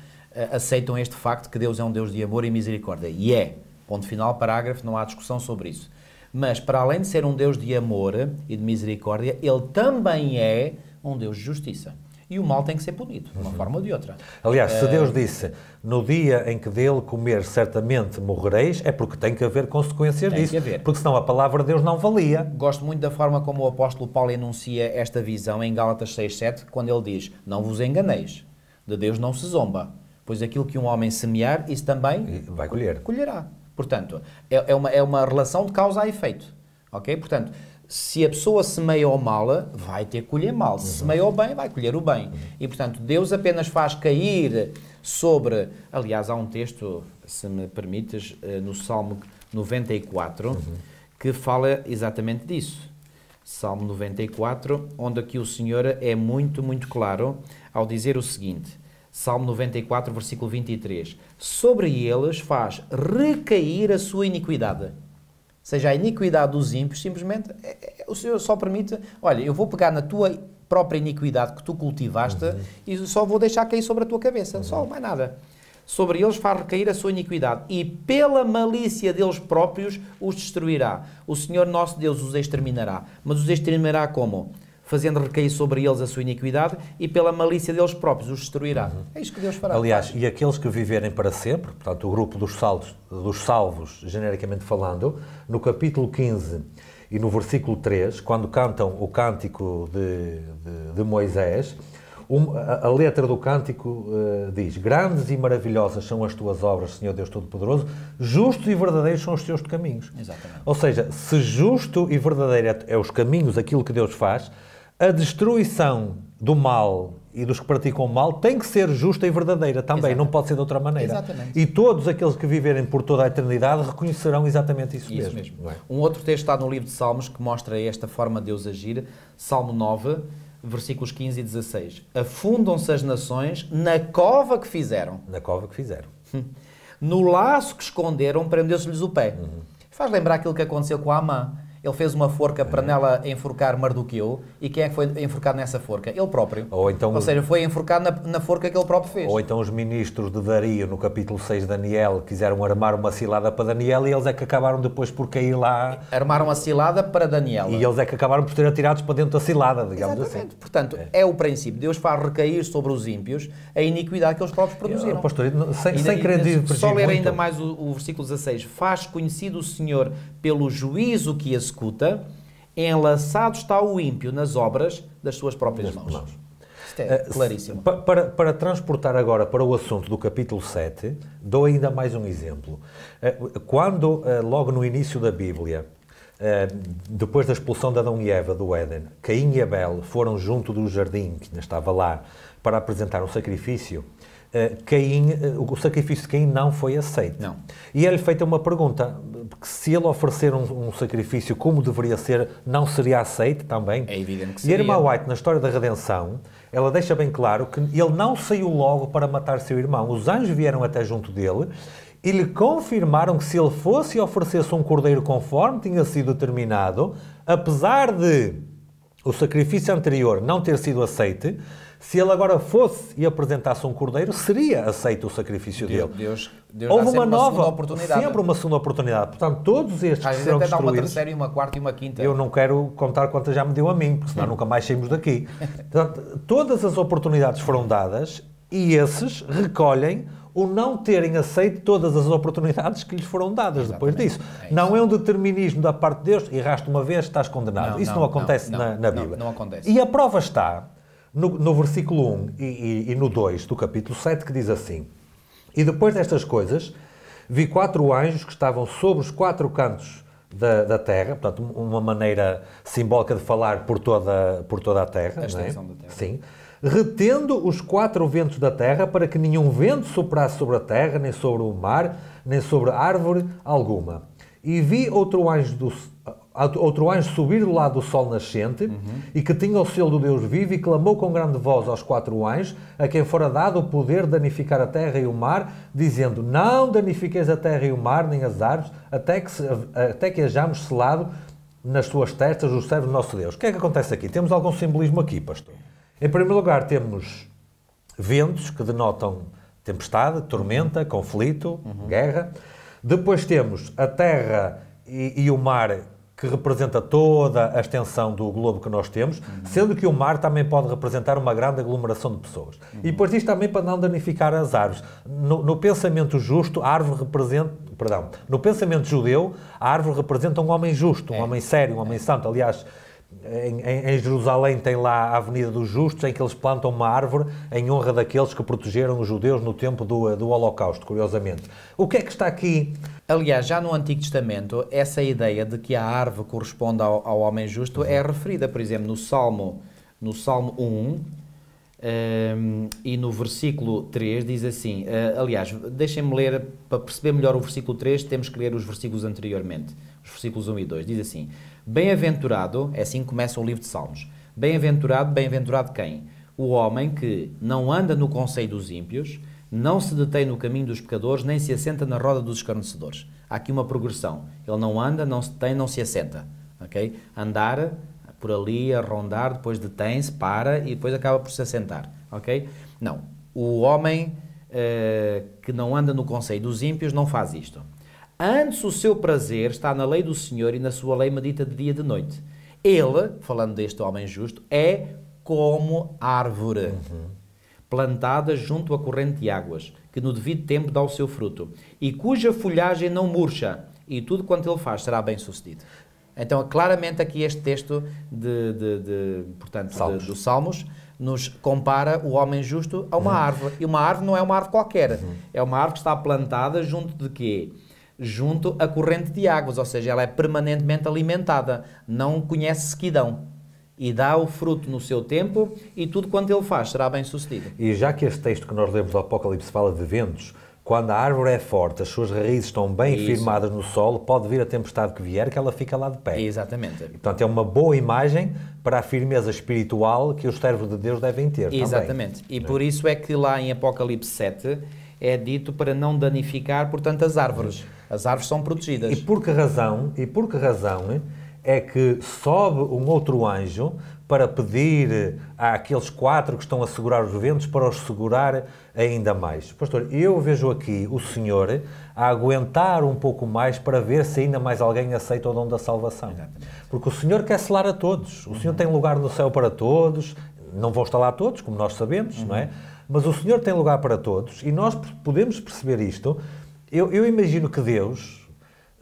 aceitam este facto que Deus é um Deus de amor e misericórdia. E é. Ponto final, parágrafo, não há discussão sobre isso. Mas, para além de ser um Deus de amor e de misericórdia, Ele também é um Deus de justiça. E o mal tem que ser punido, de uma uhum. forma ou de outra. Aliás, se Deus disse, no dia em que dele comer certamente morrereis, é porque tem que haver consequências tem disso. Que haver. Porque senão a palavra de Deus não valia. Gosto muito da forma como o apóstolo Paulo enuncia esta visão em Gálatas seis, sete, quando ele diz, não vos enganeis, de Deus não se zomba, pois aquilo que um homem semear, isso também vai colher. Colherá. Portanto, é, é, uma, é uma relação de causa a efeito. Ok? Portanto, se a pessoa semeia o mal, vai ter que colher mal. Se semeia o bem, vai colher o bem. E, portanto, Deus apenas faz cair sobre... Aliás, há um texto, se me permites, no Salmo noventa e quatro, uhum. que fala exatamente disso. Salmo noventa e quatro, onde aqui o Senhor é muito, muito claro ao dizer o seguinte. Salmo noventa e quatro, versículo vinte e três. Sobre eles faz recair a sua iniquidade. Ou seja, a iniquidade dos ímpios, simplesmente, é, é, o Senhor só permite... Olha, eu vou pegar na tua própria iniquidade que tu cultivaste uhum. e só vou deixar cair sobre a tua cabeça. Uhum. Só, mais nada. Sobre eles faz recair a sua iniquidade e pela malícia deles próprios os destruirá. O Senhor nosso Deus os exterminará. Mas os exterminará como? Fazendo recair sobre eles a sua iniquidade e pela malícia deles próprios os destruirá. Uhum. É isso que Deus fará. Aliás, e aqueles que viverem para sempre, portanto, o grupo dos, salvos, dos salvos, genericamente falando, no capítulo quinze e no versículo três, quando cantam o cântico de, de, de Moisés, um, a, a letra do cântico uh, diz: grandes e maravilhosas são as tuas obras, Senhor Deus Todo-Poderoso, justos e verdadeiros são os teus caminhos. Exatamente. Ou seja, se justo e verdadeiro é, é os caminhos, aquilo que Deus faz, a destruição do mal e dos que praticam o mal tem que ser justa e verdadeira também, exatamente. Não pode ser de outra maneira. Exatamente. E todos aqueles que viverem por toda a eternidade reconhecerão exatamente isso, isso mesmo. mesmo. Um outro texto está no livro de Salmos que mostra esta forma de Deus agir, Salmo nove, versículos quinze e dezasseis. Afundam-se as nações na cova que fizeram. Na cova que fizeram. No laço que esconderam, prendeu-se-lhes o pé. Uhum. Faz lembrar aquilo que aconteceu com Amã. Ele fez uma forca para nela enforcar Mardoqueu. E quem é que foi enforcado nessa forca? Ele próprio. Ou, então, ou seja, foi enforcado na, na forca que ele próprio fez. Ou então os ministros de Dario, no capítulo seis de Daniel, quiseram armar uma cilada para Daniel e eles é que acabaram depois por cair lá... Armaram a cilada para Daniel. E eles é que acabaram por ser atirados para dentro da cilada, digamos Exatamente. Assim. Portanto, é. é o princípio. Deus faz recair sobre os ímpios a iniquidade que eles próprios produziram. Eu, pastor, sem, e, sem e, querer divergir Só ler muito. Ainda mais o, o versículo dezasseis. Faz conhecido o Senhor pelo juízo que as escuta, enlaçado está o ímpio nas obras das suas próprias das mãos. mãos. Isto é claríssimo. Para, para, para transportar agora para o assunto do capítulo sete, dou ainda mais um exemplo. Quando, logo no início da Bíblia, depois da expulsão de Adão e Eva do Éden, Caim e Abel foram junto do jardim, que ainda estava lá, para apresentar um sacrifício, Caim, o sacrifício de Caim não foi aceito. Não. E é-lhe feita uma pergunta, que se ele oferecer um, um sacrifício como deveria ser, não seria aceito também? É evidente que seria. E a irmã White, na história da redenção, ela deixa bem claro que ele não saiu logo para matar seu irmão. Os anjos vieram até junto dele e lhe confirmaram que se ele fosse e oferecesse um cordeiro conforme tinha sido determinado, apesar de o sacrifício anterior não ter sido aceito, se ele agora fosse e apresentasse um cordeiro, seria aceito o sacrifício Deus, dele. Deus, Deus Houve uma, uma nova, oportunidade. sempre uma segunda oportunidade. Portanto, todos estes Às que serão destruídos... Dá uma terceira, e uma quarta e uma quinta. Eu não quero contar quantas já me deu a mim, porque senão nunca mais saímos daqui. Portanto, todas as oportunidades foram dadas e esses recolhem o não terem aceito todas as oportunidades que lhes foram dadas Exatamente. Depois disso. É não é um determinismo da parte de Deus, erraste uma vez, estás condenado. Não, isso não, não acontece não, na, não, na Bíblia. Não, não acontece. E a prova está... No, no versículo um e, e, e no dois do capítulo sete, que diz assim: e depois destas coisas, vi quatro anjos que estavam sobre os quatro cantos da, da terra, portanto, uma maneira simbólica de falar por toda, por toda a terra. A extensão não é? da terra. Sim. Retendo os quatro ventos da terra para que nenhum vento soprasse sobre a terra, nem sobre o mar, nem sobre árvore alguma. E vi outro anjo do Outro anjo subir do lado do sol nascente uhum. e que tinha o selo do Deus vivo e clamou com grande voz aos quatro anjos a quem fora dado o poder de danificar a terra e o mar, dizendo: não danifiqueis a terra e o mar, nem as árvores, até que, se, até que hajamos selado nas suas testas os servos do nosso Deus. O que é que acontece aqui? Temos algum simbolismo aqui, pastor? Em primeiro lugar, temos ventos que denotam tempestade, tormenta, conflito, uhum. guerra. Depois temos a terra e, e o mar, que representa toda a extensão do globo que nós temos, uhum. sendo que o mar também pode representar uma grande aglomeração de pessoas. Uhum. E depois diz também para não danificar as árvores. No, no pensamento justo, a árvore representa... Perdão. No pensamento judeu, a árvore representa um homem justo, um é. homem sério, um homem é. santo. Aliás, em, em, em Jerusalém tem lá a Avenida dos Justos, em que eles plantam uma árvore em honra daqueles que protegeram os judeus no tempo do, do Holocausto, curiosamente. O que é que está aqui Aliás, já no Antigo Testamento, essa ideia de que a árvore corresponde ao, ao homem justo é referida, por exemplo, no Salmo, no Salmo um, Um, e no versículo três diz assim, uh, aliás, deixem-me ler, para perceber melhor o versículo três, temos que ler os versículos anteriormente, os versículos um e dois, diz assim, bem-aventurado, é assim que começa o livro de Salmos, bem-aventurado, bem-aventurado quem? O homem que não anda no conselho dos ímpios, não se detém no caminho dos pecadores, nem se assenta na roda dos escarnecedores. Há aqui uma progressão, ele não anda, não se detém, não se assenta, ok? Andar... por ali, a rondar, depois detém-se, para e depois acaba por se assentar, ok? Não, o homem uh, que não anda no conselho dos ímpios não faz isto. Antes o seu prazer está na lei do Senhor e na sua lei medita de dia e de noite. Ele, falando deste homem justo, é como árvore, uhum. plantada junto à corrente de águas, que no devido tempo dá o seu fruto, e cuja folhagem não murcha, e tudo quanto ele faz será bem sucedido. Então, claramente aqui este texto de, de, de, portanto, Salmos. De, do Salmos nos compara o homem justo a uma uhum. árvore. E uma árvore não é uma árvore qualquer. Uhum. É uma árvore que está plantada junto de quê? Junto à corrente de águas, ou seja, ela é permanentemente alimentada, não conhece sequidão. E dá o fruto no seu tempo e tudo quanto ele faz será bem sucedido. E já que este texto que nós lemos do Apocalipse fala de ventos, quando a árvore é forte, as suas raízes estão bem Isso. firmadas no solo, pode vir a tempestade que vier, que ela fica lá de pé. Exatamente. Portanto, é uma boa imagem para a firmeza espiritual que os servos de Deus devem ter. Exatamente. Também. E por isso é que lá em Apocalipse sete é dito para não danificar, portanto, as árvores. As árvores são protegidas. E por que razão, e por que razão é que sobe um outro anjo para pedir àqueles quatro que estão a segurar os ventos para os segurar ainda mais? Pastor, eu vejo aqui o Senhor a aguentar um pouco mais para ver se ainda mais alguém aceita o dom da salvação. Exatamente. Porque o Senhor quer selar a todos. O uhum. Senhor tem lugar no céu para todos. Não vão estar lá todos, como nós sabemos, uhum. não é? Mas o Senhor tem lugar para todos e nós podemos perceber isto. Eu, eu imagino que Deus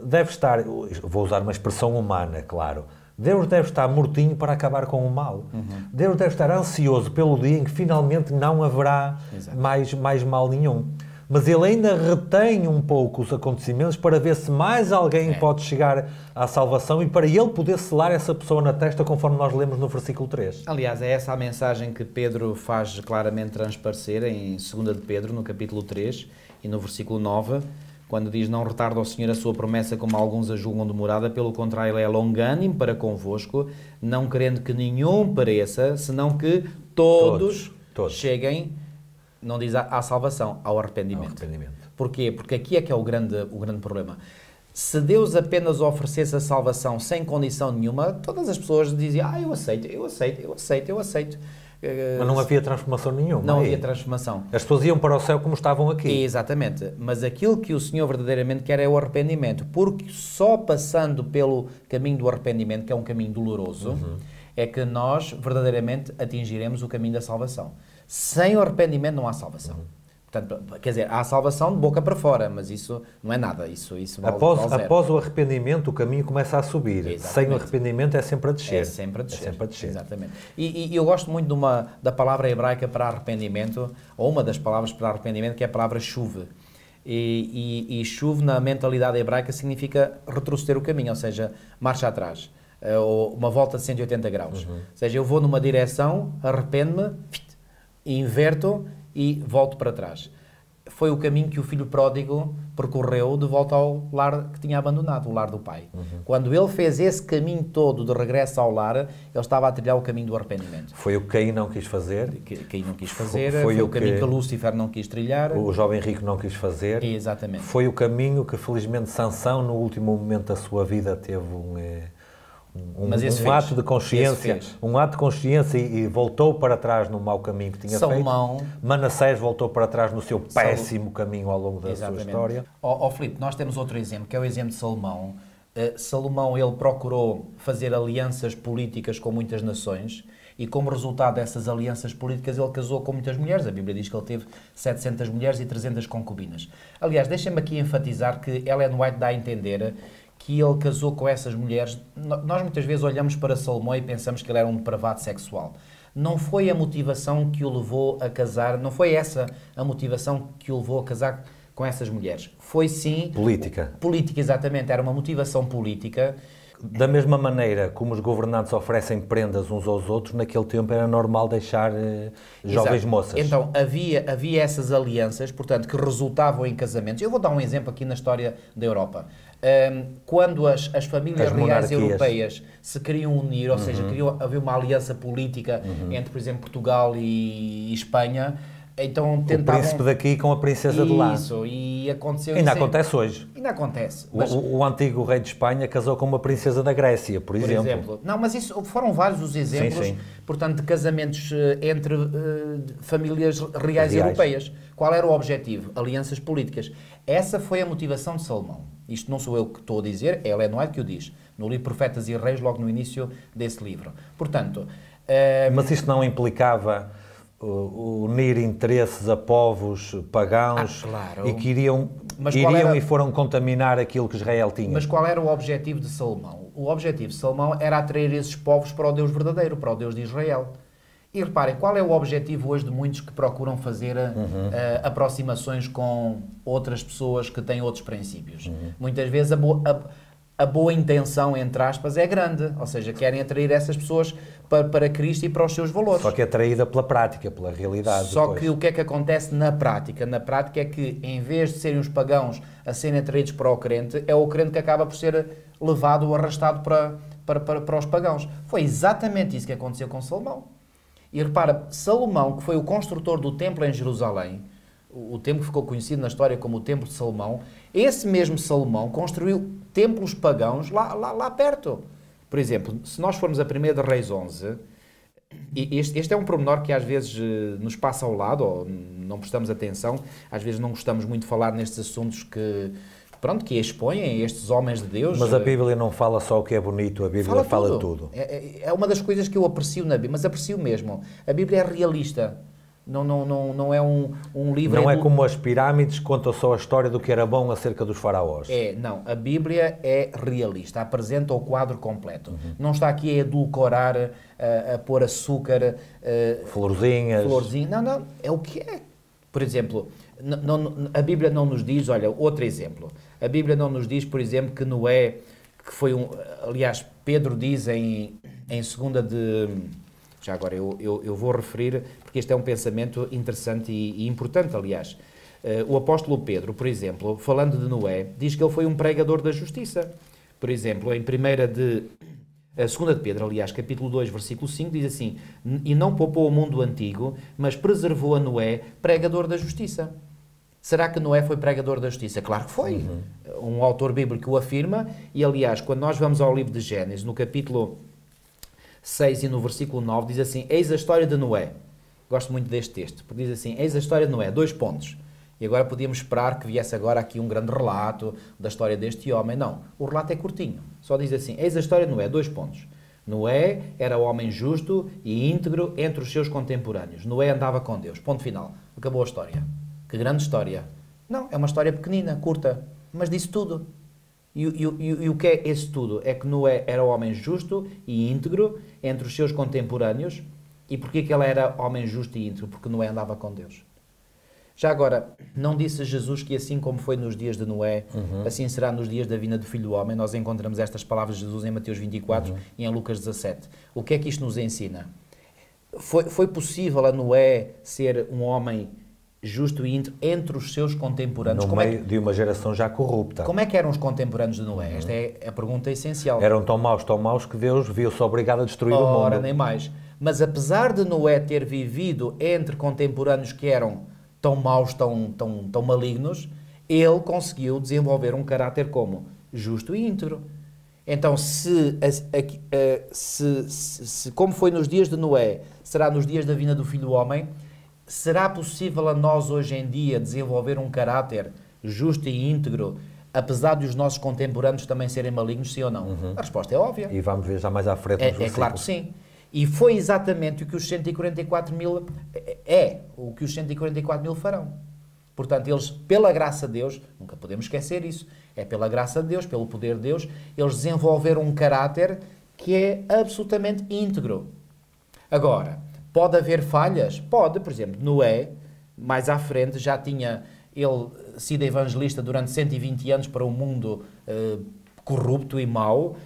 deve estar, vou usar uma expressão humana, claro, Deus deve estar mortinho para acabar com o mal. Uhum. Deus deve estar ansioso pelo dia em que finalmente não haverá mais, mais mal nenhum. Mas Ele ainda retém um pouco os acontecimentos para ver se mais alguém é. pode chegar à salvação e para Ele poder selar essa pessoa na testa, conforme nós lemos no versículo três. Aliás, é essa a mensagem que Pedro faz claramente transparecer em segunda de Pedro, no capítulo três e no versículo nove, quando diz, não retarda ao Senhor a sua promessa, como alguns a julgam demorada, pelo contrário, ele é longânimo para convosco, não querendo que nenhum pereça, senão que todos, todos, todos. cheguem, não diz à salvação, ao arrependimento. Ao arrependimento. Porquê? Porque aqui é que é o grande, o grande problema. Se Deus apenas oferecesse a salvação sem condição nenhuma, todas as pessoas diziam, ah, eu aceito, eu aceito, eu aceito, eu aceito. Mas não havia transformação nenhuma. Não havia transformação. As pessoas iam para o céu como estavam aqui. Exatamente. Mas aquilo que o Senhor verdadeiramente quer é o arrependimento. Porque só passando pelo caminho do arrependimento, que é um caminho doloroso, uhum. é que nós verdadeiramente atingiremos o caminho da salvação. Sem o arrependimento não há salvação. Uhum. Portanto, quer dizer, há salvação de boca para fora, mas isso não é nada. Isso, isso vale, após, vale após o arrependimento, o caminho começa a subir. Exatamente. Sem o arrependimento é sempre a descer. É sempre a descer. É sempre a descer. Exatamente. E, e eu gosto muito de uma, da palavra hebraica para arrependimento, ou uma das palavras para arrependimento, que é a palavra chuva. E, e, e chuva na mentalidade hebraica significa retroceder o caminho, ou seja, marcha atrás. Ou uma volta de cento e oitenta graus. Uhum. Ou seja, eu vou numa direção, arrependo-me, inverto e volto para trás. Foi o caminho que o filho pródigo percorreu de volta ao lar que tinha abandonado, o lar do pai. Uhum. Quando ele fez esse caminho todo de regresso ao lar, ele estava a trilhar o caminho do arrependimento. Foi o que Caim não quis fazer. Que, Caim não quis fazer. Foi, foi, foi o, o caminho que, que Lúcifer não quis trilhar. O jovem rico não quis fazer. Exatamente. Foi o caminho que, felizmente, Sansão, no último momento da sua vida, teve um... Eh... Um, Mas esse um fez, ato de consciência, esse um ato de consciência e, e voltou para trás no mau caminho que tinha Salomão, feito. Manassés voltou para trás no seu péssimo Salomão. caminho ao longo da Exatamente. sua história. Ó oh, oh, Filipe, nós temos outro exemplo, que é o exemplo de Salomão. Uh, Salomão, ele procurou fazer alianças políticas com muitas nações e como resultado dessas alianças políticas ele casou com muitas mulheres. A Bíblia diz que ele teve setecentas mulheres e trezentas concubinas. Aliás, deixem-me aqui enfatizar que Ellen White dá a entender que ele casou com essas mulheres. Nós muitas vezes olhamos para Salomão e pensamos que ele era um depravado sexual. Não foi a motivação que o levou a casar, não foi essa a motivação que o levou a casar com essas mulheres. Foi sim... Política. Política, exatamente. Era uma motivação política. Da mesma maneira como os governantes oferecem prendas uns aos outros, naquele tempo era normal deixar eh, jovens moças. Então, havia, havia essas alianças, portanto, que resultavam em casamentos. Eu vou dar um exemplo aqui na história da Europa. Um, quando as, as famílias as reais europeias se queriam unir, ou uhum. seja, queriam haver uma aliança política uhum. entre, por exemplo, Portugal e, e Espanha, então tentavam... O príncipe daqui com a princesa de lá. Isso, e aconteceu... Ainda acontece hoje. Ainda acontece. Mas... O, o antigo rei de Espanha casou com uma princesa da Grécia, por, por exemplo. exemplo. Não, mas isso foram vários os exemplos, sim, sim. portanto, de casamentos entre uh, famílias reais, reais europeias. Qual era o objetivo? Alianças políticas. Essa foi a motivação de Salomão. Isto não sou eu que estou a dizer, é Ellen White que o diz, no livro Profetas e Reis, logo no início desse livro. Portanto... Uh... Mas isto não implicava... unir interesses a povos pagãos ah, claro. e que iriam, iriam era... e foram contaminar aquilo que Israel tinha. Mas qual era o objetivo de Salomão? O objetivo de Salomão era atrair esses povos para o Deus verdadeiro, para o Deus de Israel. E reparem, qual é o objetivo hoje de muitos que procuram fazer uhum. uh, aproximações com outras pessoas que têm outros princípios? Uhum. Muitas vezes a boa... A... A boa intenção, entre aspas, é grande. Ou seja, querem atrair essas pessoas para, para Cristo e para os seus valores. Só que é atraída pela prática, pela realidade. Só depois. que o que é que acontece na prática? Na prática é que, em vez de serem os pagãos a serem atraídos para o crente, é o crente que acaba por ser levado ou arrastado para, para, para, para os pagãos. Foi exatamente isso que aconteceu com Salomão. E repara, Salomão, que foi o construtor do templo em Jerusalém, o templo que ficou conhecido na história como o Templo de Salomão, esse mesmo Salomão construiu templos pagãos lá, lá, lá perto. Por exemplo, se nós formos a primeira de Reis onze, e este, este é um pormenor que às vezes nos passa ao lado, ou não prestamos atenção, às vezes não gostamos muito de falar nestes assuntos que, pronto, que expõem estes homens de Deus. Mas a Bíblia não fala só o que é bonito, a Bíblia fala, fala tudo. tudo. É, é uma das coisas que eu aprecio na Bíblia, mas aprecio mesmo. A Bíblia é realista. Não, não, não, não é um, um livro... Não é, é do... como as pirâmides que contam só a história do que era bom acerca dos faraós. É, não. A Bíblia é realista, apresenta o quadro completo. Uhum. Não está aqui a edulcorar, a, a pôr açúcar... A... Florzinhas. Florzinhas. Não, não. É o que é. Por exemplo, não, não, a Bíblia não nos diz... Olha, outro exemplo. A Bíblia não nos diz, por exemplo, que Noé, que foi um... Aliás, Pedro diz em, em segunda de... Já agora eu, eu, eu vou referir, porque este é um pensamento interessante e, e importante, aliás. Uh, o apóstolo Pedro, por exemplo, falando de Noé, diz que ele foi um pregador da justiça. Por exemplo, em primeira de... A segunda de Pedro, aliás, capítulo dois, versículo cinco, diz assim: e não poupou o mundo antigo, mas preservou a Noé, pregador da justiça. Será que Noé foi pregador da justiça? Claro que foi. Uhum. Um autor bíblico o afirma. E, aliás, quando nós vamos ao livro de Gênesis, no capítulo seis e no versículo nove, diz assim: eis a história de Noé. Gosto muito deste texto, porque diz assim: eis a história de Noé, dois pontos. E agora podíamos esperar que viesse agora aqui um grande relato da história deste homem. Não, o relato é curtinho. Só diz assim: eis a história de Noé, dois pontos. Noé era homem justo e íntegro entre os seus contemporâneos. Noé andava com Deus. Ponto final. Acabou a história. Que grande história. Não, é uma história pequenina, curta, mas disse tudo. E, e, e, e o que é esse tudo? É que Noé era homem justo e íntegro entre os seus contemporâneos. E porquê que ele era homem justo e íntegro? Porque Noé andava com Deus. Já agora, não disse Jesus que assim como foi nos dias de Noé, uhum. assim será nos dias da vinda do Filho do Homem? Nós encontramos estas palavras de Jesus em Mateus vinte e quatro uhum. e em Lucas dezassete. O que é que isto nos ensina? Foi, foi possível a Noé ser um homem justo e íntegro entre os seus contemporâneos. No meio é que, de uma geração já corrupta. Como é que eram os contemporâneos de Noé? Uhum. Esta é a pergunta essencial. Eram tão maus, tão maus, que Deus viu-se obrigado a destruir Ora, o mundo. Ora, nem mais. Mas apesar de Noé ter vivido entre contemporâneos que eram tão maus, tão, tão, tão malignos, ele conseguiu desenvolver um caráter como justo e íntegro. Então, se, a, a, se, se, se como foi nos dias de Noé, será nos dias da vinda do Filho do Homem. Será possível a nós hoje em dia desenvolver um caráter justo e íntegro, apesar de os nossos contemporâneos também serem malignos, sim ou não? Uhum. A resposta é óbvia. E vamos ver já mais à frente. É, é claro que sim. E foi exatamente o que os cento e quarenta e quatro mil é, o que os cento e quarenta e quatro mil farão. Portanto, eles, pela graça de Deus, nunca podemos esquecer isso, é pela graça de Deus, pelo poder de Deus, eles desenvolveram um caráter que é absolutamente íntegro. Agora, pode haver falhas? Pode. Por exemplo, Noé, mais à frente, já tinha, ele sido evangelista durante cento e vinte anos para um mundo eh, corrupto e mau,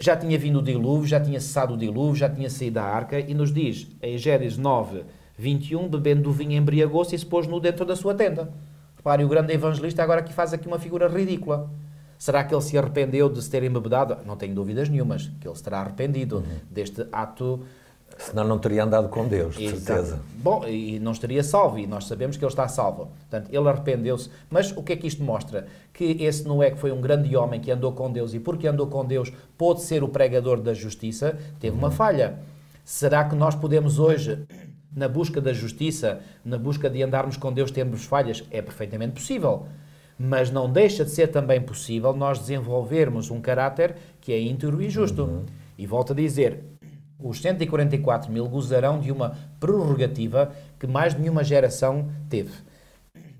já tinha vindo o dilúvio, já tinha cessado o dilúvio, já tinha saído da arca, e nos diz, em Gênesis nove, vinte e um, bebendo do vinho embriagou-se e se pôs nu dentro da sua tenda. Repare, o grande evangelista agora que faz aqui uma figura ridícula. Será que ele se arrependeu de se ter embebedado? Não tenho dúvidas nenhumas que ele se terá arrependido uhum. deste ato. Senão não teria andado com Deus, de Exato. certeza. Bom, e não estaria salvo, e nós sabemos que ele está salvo. Portanto, ele arrependeu-se. Mas o que é que isto mostra? Que esse Noé, que foi um grande homem, que andou com Deus, e porque andou com Deus, pôde ser o pregador da justiça, teve uhum. uma falha. Será que nós podemos hoje, na busca da justiça, na busca de andarmos com Deus, termos falhas? É perfeitamente possível. Mas não deixa de ser também possível nós desenvolvermos um caráter que é íntegro e justo. Uhum. E volto a dizer, os cento e quarenta e quatro mil gozarão de uma prerrogativa que mais nenhuma geração teve.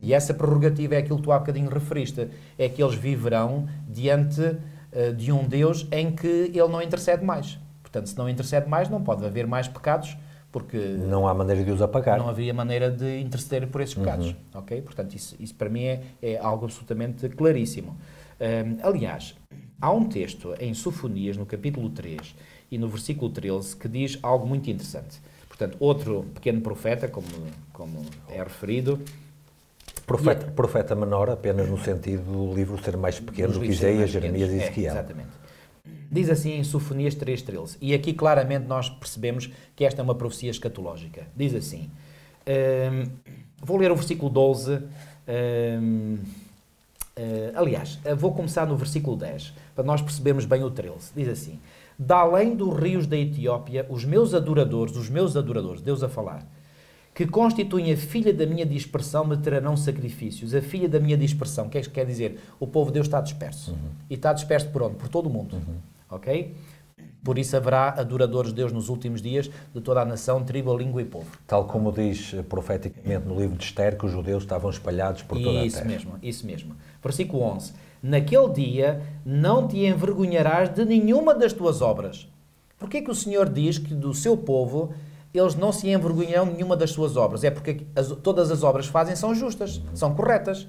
E essa prerrogativa é aquilo que tu há bocadinho referiste, é que eles viverão diante uh, de um Deus em que ele não intercede mais. Portanto, se não intercede mais, não pode haver mais pecados, porque não há maneira de os apagar. Não havia maneira de interceder por esses pecados. Uhum. Okay? Portanto, isso, isso para mim é, é algo absolutamente claríssimo. Um, aliás, há um texto em Sofonias, no capítulo três, e no versículo treze, que diz algo muito interessante. Portanto, outro pequeno profeta, como, como é referido... Profeta, e, profeta menor, apenas no sentido do livro ser mais pequeno do que Isaías, Jeremias e Ezequiel. É, exatamente. Diz assim em Sofonias três, treze, e aqui claramente nós percebemos que esta é uma profecia escatológica. Diz assim, hum, vou ler o versículo doze, hum, Uh, aliás, vou começar no versículo dez, para nós percebermos bem o treze. Diz assim, da além dos rios da Etiópia, os meus adoradores, os meus adoradores, Deus a falar, que constituem a filha da minha dispersão, me trarão sacrifícios. A filha da minha dispersão, o que é que quer dizer? O povo de Deus está disperso. Uhum. E está disperso por onde? Por todo o mundo. Uhum. Ok? Por isso haverá adoradores de Deus nos últimos dias, de toda a nação, tribo, língua e povo. Tal como diz profeticamente no livro de Esther, que os judeus estavam espalhados por toda isso a terra. Isso mesmo, isso mesmo. Versículo onze. Naquele dia não te envergonharás de nenhuma das tuas obras. Porquê que o Senhor diz que do seu povo eles não se envergonharão de nenhuma das suas obras? É porque as, todas as obras que fazem são justas, uhum. são corretas.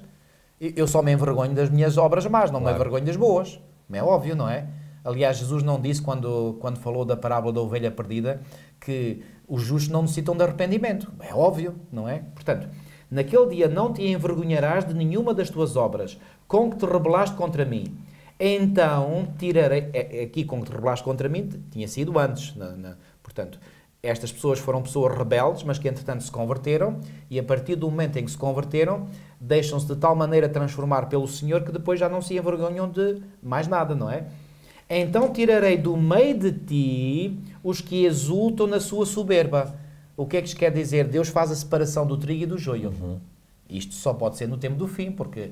Eu só me envergonho das minhas obras más, não claro. me envergonho das boas. É óbvio, não é? Aliás, Jesus não disse, quando, quando falou da parábola da ovelha perdida, que os justos não necessitam de arrependimento. É óbvio, não é? Portanto, naquele dia não te envergonharás de nenhuma das tuas obras, com que te rebelaste contra mim. Então tirarei... Aqui, com que te rebelaste contra mim, tinha sido antes. Não, não. Portanto, estas pessoas foram pessoas rebeldes, mas que entretanto se converteram, e a partir do momento em que se converteram, deixam-se de tal maneira transformar pelo Senhor que depois já não se envergonham de mais nada, não é? Então tirarei do meio de ti os que exultam na sua soberba. O que é que isto quer dizer? Deus faz a separação do trigo e do joio. Uhum. Isto só pode ser no tempo do fim, porque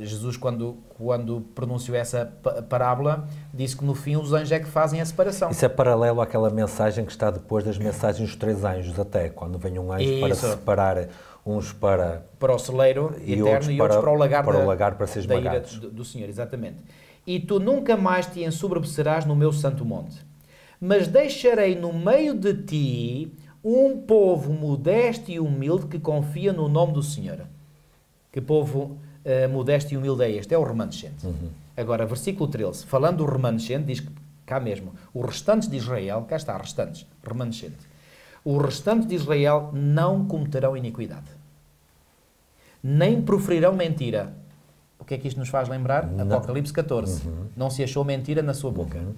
Jesus, quando, quando pronunciou essa parábola, disse que no fim os anjos é que fazem a separação. Isso é paralelo àquela mensagem que está depois das mensagens dos três anjos, até quando vem um anjo Isso. para separar uns para, para o celeiro e eterno outros para, e outros para o lagar, para, o lagar, para ser esmagados. Do, do Senhor, exatamente. E tu nunca mais te ensobrecerás no meu santo monte. Mas deixarei no meio de ti um povo modesto e humilde que confia no nome do Senhor. Que povo uh, modesto e humilde é este? É o remanescente. Uhum. Agora, versículo treze. Falando do remanescente, diz que cá mesmo, os restantes de Israel, cá está, restantes, remanescente. Os restantes de Israel não cometerão iniquidade. Nem proferirão mentira. O que é que isto nos faz lembrar? Não. Apocalipse catorze. Uhum. Não se achou mentira na sua boca. Uhum.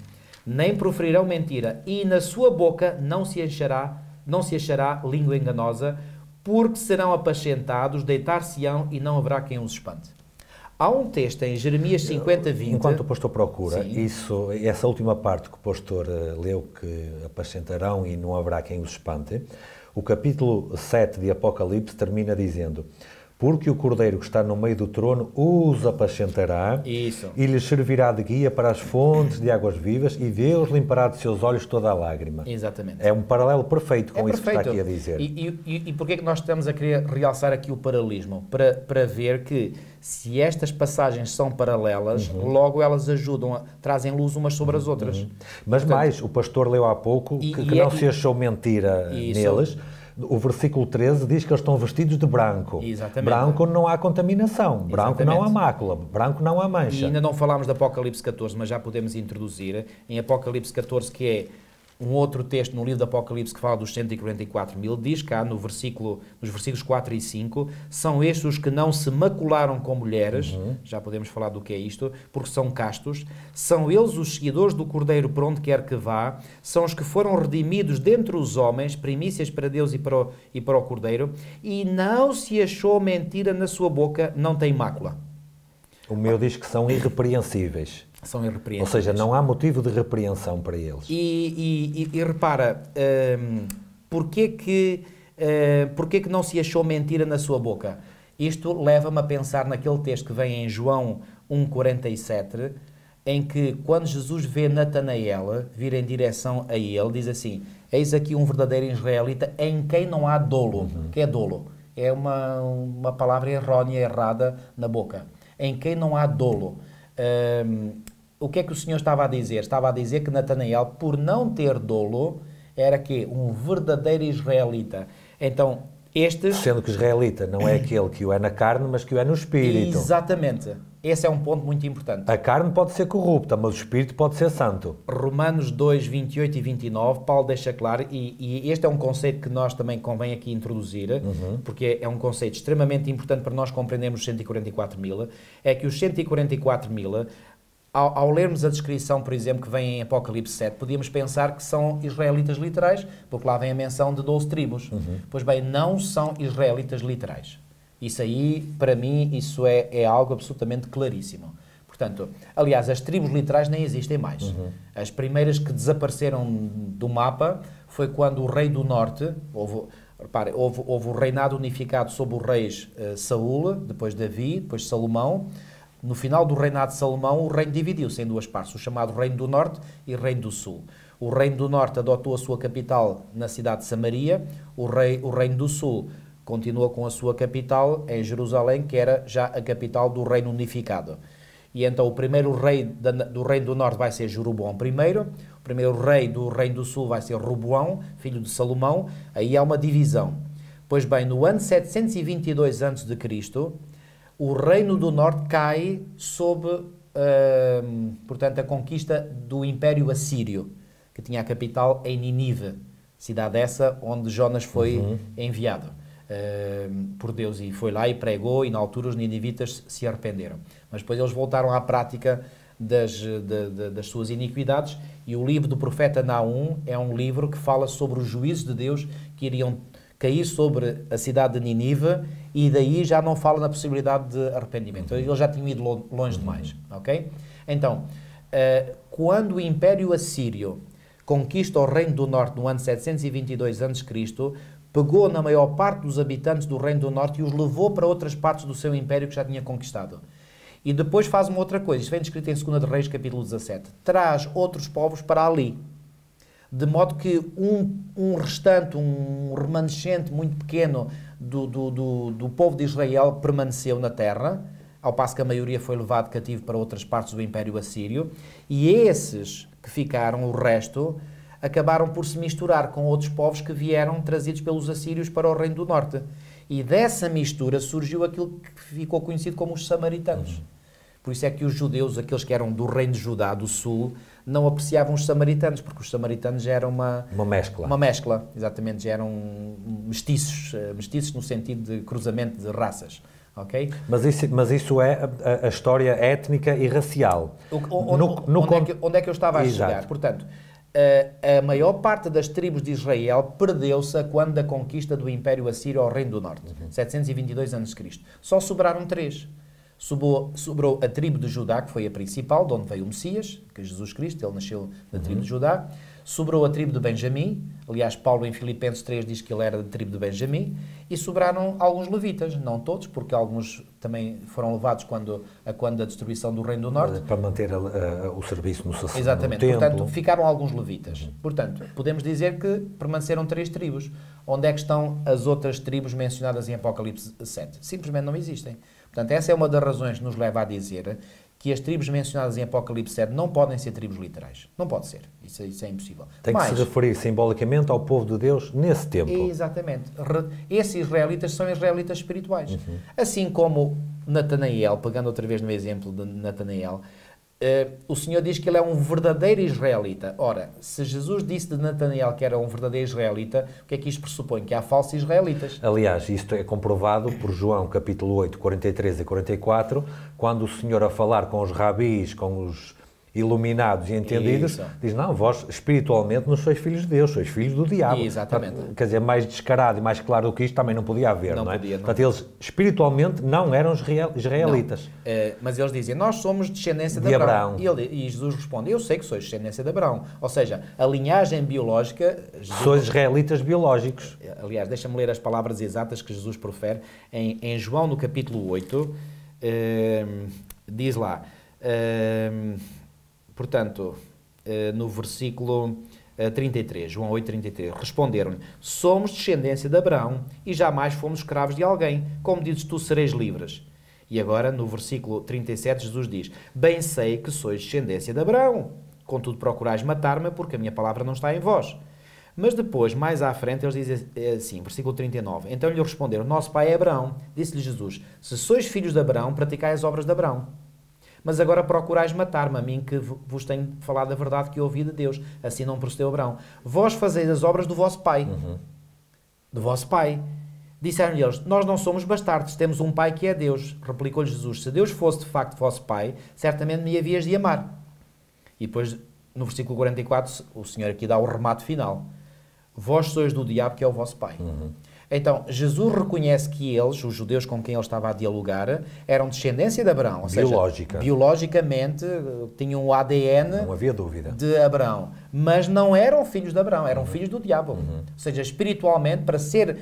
Nem proferirão mentira. E na sua boca não se achará, não se achará língua enganosa, porque serão apacentados, deitar-se-ão e não haverá quem os espante. Há um texto em Jeremias cinquenta, vinte... Enquanto o pastor procura, isso, essa última parte que o pastor uh, leu, que apacentarão e não haverá quem os espante, o capítulo sete de Apocalipse termina dizendo... Porque o Cordeiro que está no meio do trono os apacentará Isso. e lhes servirá de guia para as fontes de águas vivas e Deus limpará de seus olhos toda a lágrima. Exatamente. É um paralelo perfeito com é isso perfeito. que está aqui a dizer. E, e, e porquê é que nós estamos a querer realçar aqui o paralelismo? Para, para ver que se estas passagens são paralelas, uhum. logo elas ajudam, a, trazem luz umas sobre as outras. Uhum. Mas Portanto, mais, o pastor leu há pouco e, que, que e não é, se achou mentira e, neles... o versículo treze diz que eles estão vestidos de branco. Exatamente. Branco não há contaminação, branco Exatamente. Não há mácula, branco não há mancha. E ainda não falámos de Apocalipse catorze, mas já podemos introduzir em Apocalipse catorze, que é um outro texto no livro do Apocalipse que fala dos cento e quarenta e quatro mil, diz cá no versículo, nos versículos quatro e cinco, são estes os que não se macularam com mulheres, uhum. já podemos falar do que é isto, porque são castos, são eles os seguidores do Cordeiro por onde quer que vá, são os que foram redimidos dentre os homens, primícias para Deus e para o, e para o Cordeiro, e não se achou mentira na sua boca, não tem mácula. O meu diz que são irrepreensíveis. São irrepreensíveis. Ou seja, não há motivo de repreensão para eles. E, e, e, e repara, hum, porquê que, hum, porquê que não se achou mentira na sua boca? Isto leva-me a pensar naquele texto que vem em João um, quarenta e sete, em que quando Jesus vê Natanael vir em direção a ele, diz assim, eis aqui um verdadeiro israelita em quem não há dolo. Uhum. Que é dolo? É uma, uma palavra errônea, errada na boca. Em quem não há dolo. Um, o que é que o Senhor estava a dizer? Estava a dizer que Natanael, por não ter dolo, era que um verdadeiro israelita. Então, estes... Sendo que israelita não é aquele que o é na carne, mas que o é no espírito. Exatamente. Esse é um ponto muito importante. A carne pode ser corrupta, mas o espírito pode ser santo. Romanos dois, vinte e oito e vinte e nove, Paulo deixa claro, e, e este é um conceito que nós também convém aqui introduzir, uhum. porque é um conceito extremamente importante para nós compreendermos os cento e quarenta e quatro mil, é que os cento e quarenta e quatro mil, ao, ao lermos a descrição, por exemplo, que vem em Apocalipse sete, podíamos pensar que são israelitas literais, porque lá vem a menção de doze tribos. Uhum. Pois bem, não são israelitas literais. Isso aí, para mim, isso é, é algo absolutamente claríssimo. Portanto, aliás, as tribos literais nem existem mais. Uhum. As primeiras que desapareceram do mapa foi quando o Rei do Norte, houve, repare, houve, houve o reinado unificado sob o reis uh, Saul, depois Davi, depois Salomão. No final do reinado de Salomão, o reino dividiu-se em duas partes, o chamado Reino do Norte e Reino do Sul. O Reino do Norte adotou a sua capital na cidade de Samaria, o, rei, o Reino do Sul continua com a sua capital em Jerusalém, que era já a capital do Reino Unificado. E então o primeiro rei do Reino do Norte vai ser Jeroboão I, o primeiro rei do Reino do Sul vai ser Roboão, filho de Salomão, aí há uma divisão. Pois bem, no ano setecentos e vinte e dois antes de Cristo, o Reino do Norte cai sob, hum, portanto, a conquista do Império Assírio, que tinha a capital em Nínive, cidade essa onde Jonas foi uhum. enviado. Uh, por Deus, e foi lá e pregou, e na altura os ninivitas se arrependeram. Mas depois eles voltaram à prática das, de, de, das suas iniquidades, e o livro do profeta Naum é um livro que fala sobre os juízos de Deus que iriam cair sobre a cidade de Nínive, e daí já não fala na possibilidade de arrependimento. Eles já tinham ido longe demais, ok? Então, uh, quando o Império Assírio conquista o Reino do Norte no ano setecentos e vinte e dois antes de Cristo, pegou na maior parte dos habitantes do Reino do Norte e os levou para outras partes do seu império que já tinha conquistado. E depois faz uma outra coisa, isto vem descrito em segunda de Reis, capítulo dezassete. Traz outros povos para ali, de modo que um, um restante, um remanescente muito pequeno do, do, do, do povo de Israel permaneceu na terra, ao passo que a maioria foi levado cativo para outras partes do Império Assírio, e esses que ficaram, o resto... acabaram por se misturar com outros povos que vieram trazidos pelos assírios para o Reino do Norte. E dessa mistura surgiu aquilo que ficou conhecido como os samaritanos. Uhum. Por isso é que os judeus, aqueles que eram do Reino de Judá, do Sul, não apreciavam os samaritanos, porque os samaritanos já eram uma... Uma mescla. Uma mescla, exatamente, já eram mestiços, mestiços no sentido de cruzamento de raças. Okay? Mas, isso, mas isso é a, a história étnica e racial. O, onde, no, no onde, con... é que, onde é que eu estava a Exato. chegar? Portanto... A, a maior parte das tribos de Israel perdeu-se quando a conquista do Império Assírio ao Reino do Norte, uhum. setecentos e vinte e dois antes de Cristo. Só sobraram três. Sobrou, sobrou a tribo de Judá, que foi a principal, de onde veio o Messias, que é Jesus Cristo, ele nasceu da uhum. tribo de Judá. Sobrou a tribo de Benjamim, aliás, Paulo em Filipenses três diz que ele era da tribo de Benjamim, e sobraram alguns levitas, não todos, porque alguns também foram levados quando a, quando a destruição do Reino do Norte. Para manter a, a, o serviço no sacerdote. Exatamente, no portanto, templo. Ficaram alguns levitas. Uhum. Portanto, podemos dizer que permaneceram três tribos. Onde é que estão as outras tribos mencionadas em Apocalipse sete? Simplesmente não existem. Portanto, essa é uma das razões que nos leva a dizer que as tribos mencionadas em Apocalipse sete não podem ser tribos literais. Não pode ser. Isso, isso é impossível. Tem Mas, que se referir simbolicamente ao povo de Deus nesse tempo. Exatamente. Esses israelitas são israelitas espirituais. Uhum. Assim como Natanael, pegando outra vez no exemplo de Natanael, Uh, o Senhor diz que ele é um verdadeiro israelita. Ora, se Jesus disse de Natanael que era um verdadeiro israelita, o que é que isto pressupõe? Que há falsos israelitas. Aliás, isto é comprovado por João, capítulo oito, quarenta e três e quarenta e quatro, quando o Senhor, a falar com os rabis, com os iluminados e entendidos, Isso. diz, não, vós espiritualmente não sois filhos de Deus, sois filhos do diabo. Exatamente. Portanto, quer dizer, mais descarado e mais claro do que isto também não podia haver, não, não é? Podia, não. Portanto, eles espiritualmente não eram israelitas. Não. Uh, mas eles dizem, nós somos descendência de, de Abraão. Abraão. E, ele, e Jesus responde, eu sei que sois descendência de Abraão. Ou seja, a linhagem biológica... Jesus... Sois israelitas biológicos. Aliás, deixa-me ler as palavras exatas que Jesus profere em, em João, no capítulo oito, uh, diz lá... Uh, Portanto, no versículo trinta e três, João oito, trinta e três, responderam-lhe, somos descendência de Abraão e jamais fomos escravos de alguém, como dizes tu, sereis livres. E agora, no versículo trinta e sete, Jesus diz, bem sei que sois descendência de Abraão, contudo procurais matar-me, porque a minha palavra não está em vós. Mas depois, mais à frente, eles dizem assim, versículo trinta e nove, então lhe responderam, nosso pai é Abraão. Disse-lhe Jesus, se sois filhos de Abraão, praticai as obras de Abraão. Mas agora procurais matar-me a mim, que vos tenho falado a verdade que ouvi de Deus. Assim não procedeu Abraão. Vós fazeis as obras do vosso pai. Uhum. Do vosso pai. Disseram-lhe eles, nós não somos bastardos, temos um pai que é Deus. Replicou-lhe Jesus, se Deus fosse de facto vosso pai, certamente me havias de amar. E depois, no versículo quarenta e quatro, o Senhor aqui dá o remate final. Vós sois do diabo que é o vosso pai. Uhum. Então, Jesus reconhece que eles, os judeus com quem ele estava a dialogar, eram descendência de Abraão. Ou Biológica. Seja, biologicamente, tinham o A D N não havia dúvida. De Abraão. Mas não eram filhos de Abraão, eram uhum. filhos do diabo. Uhum. Ou seja, espiritualmente, para ser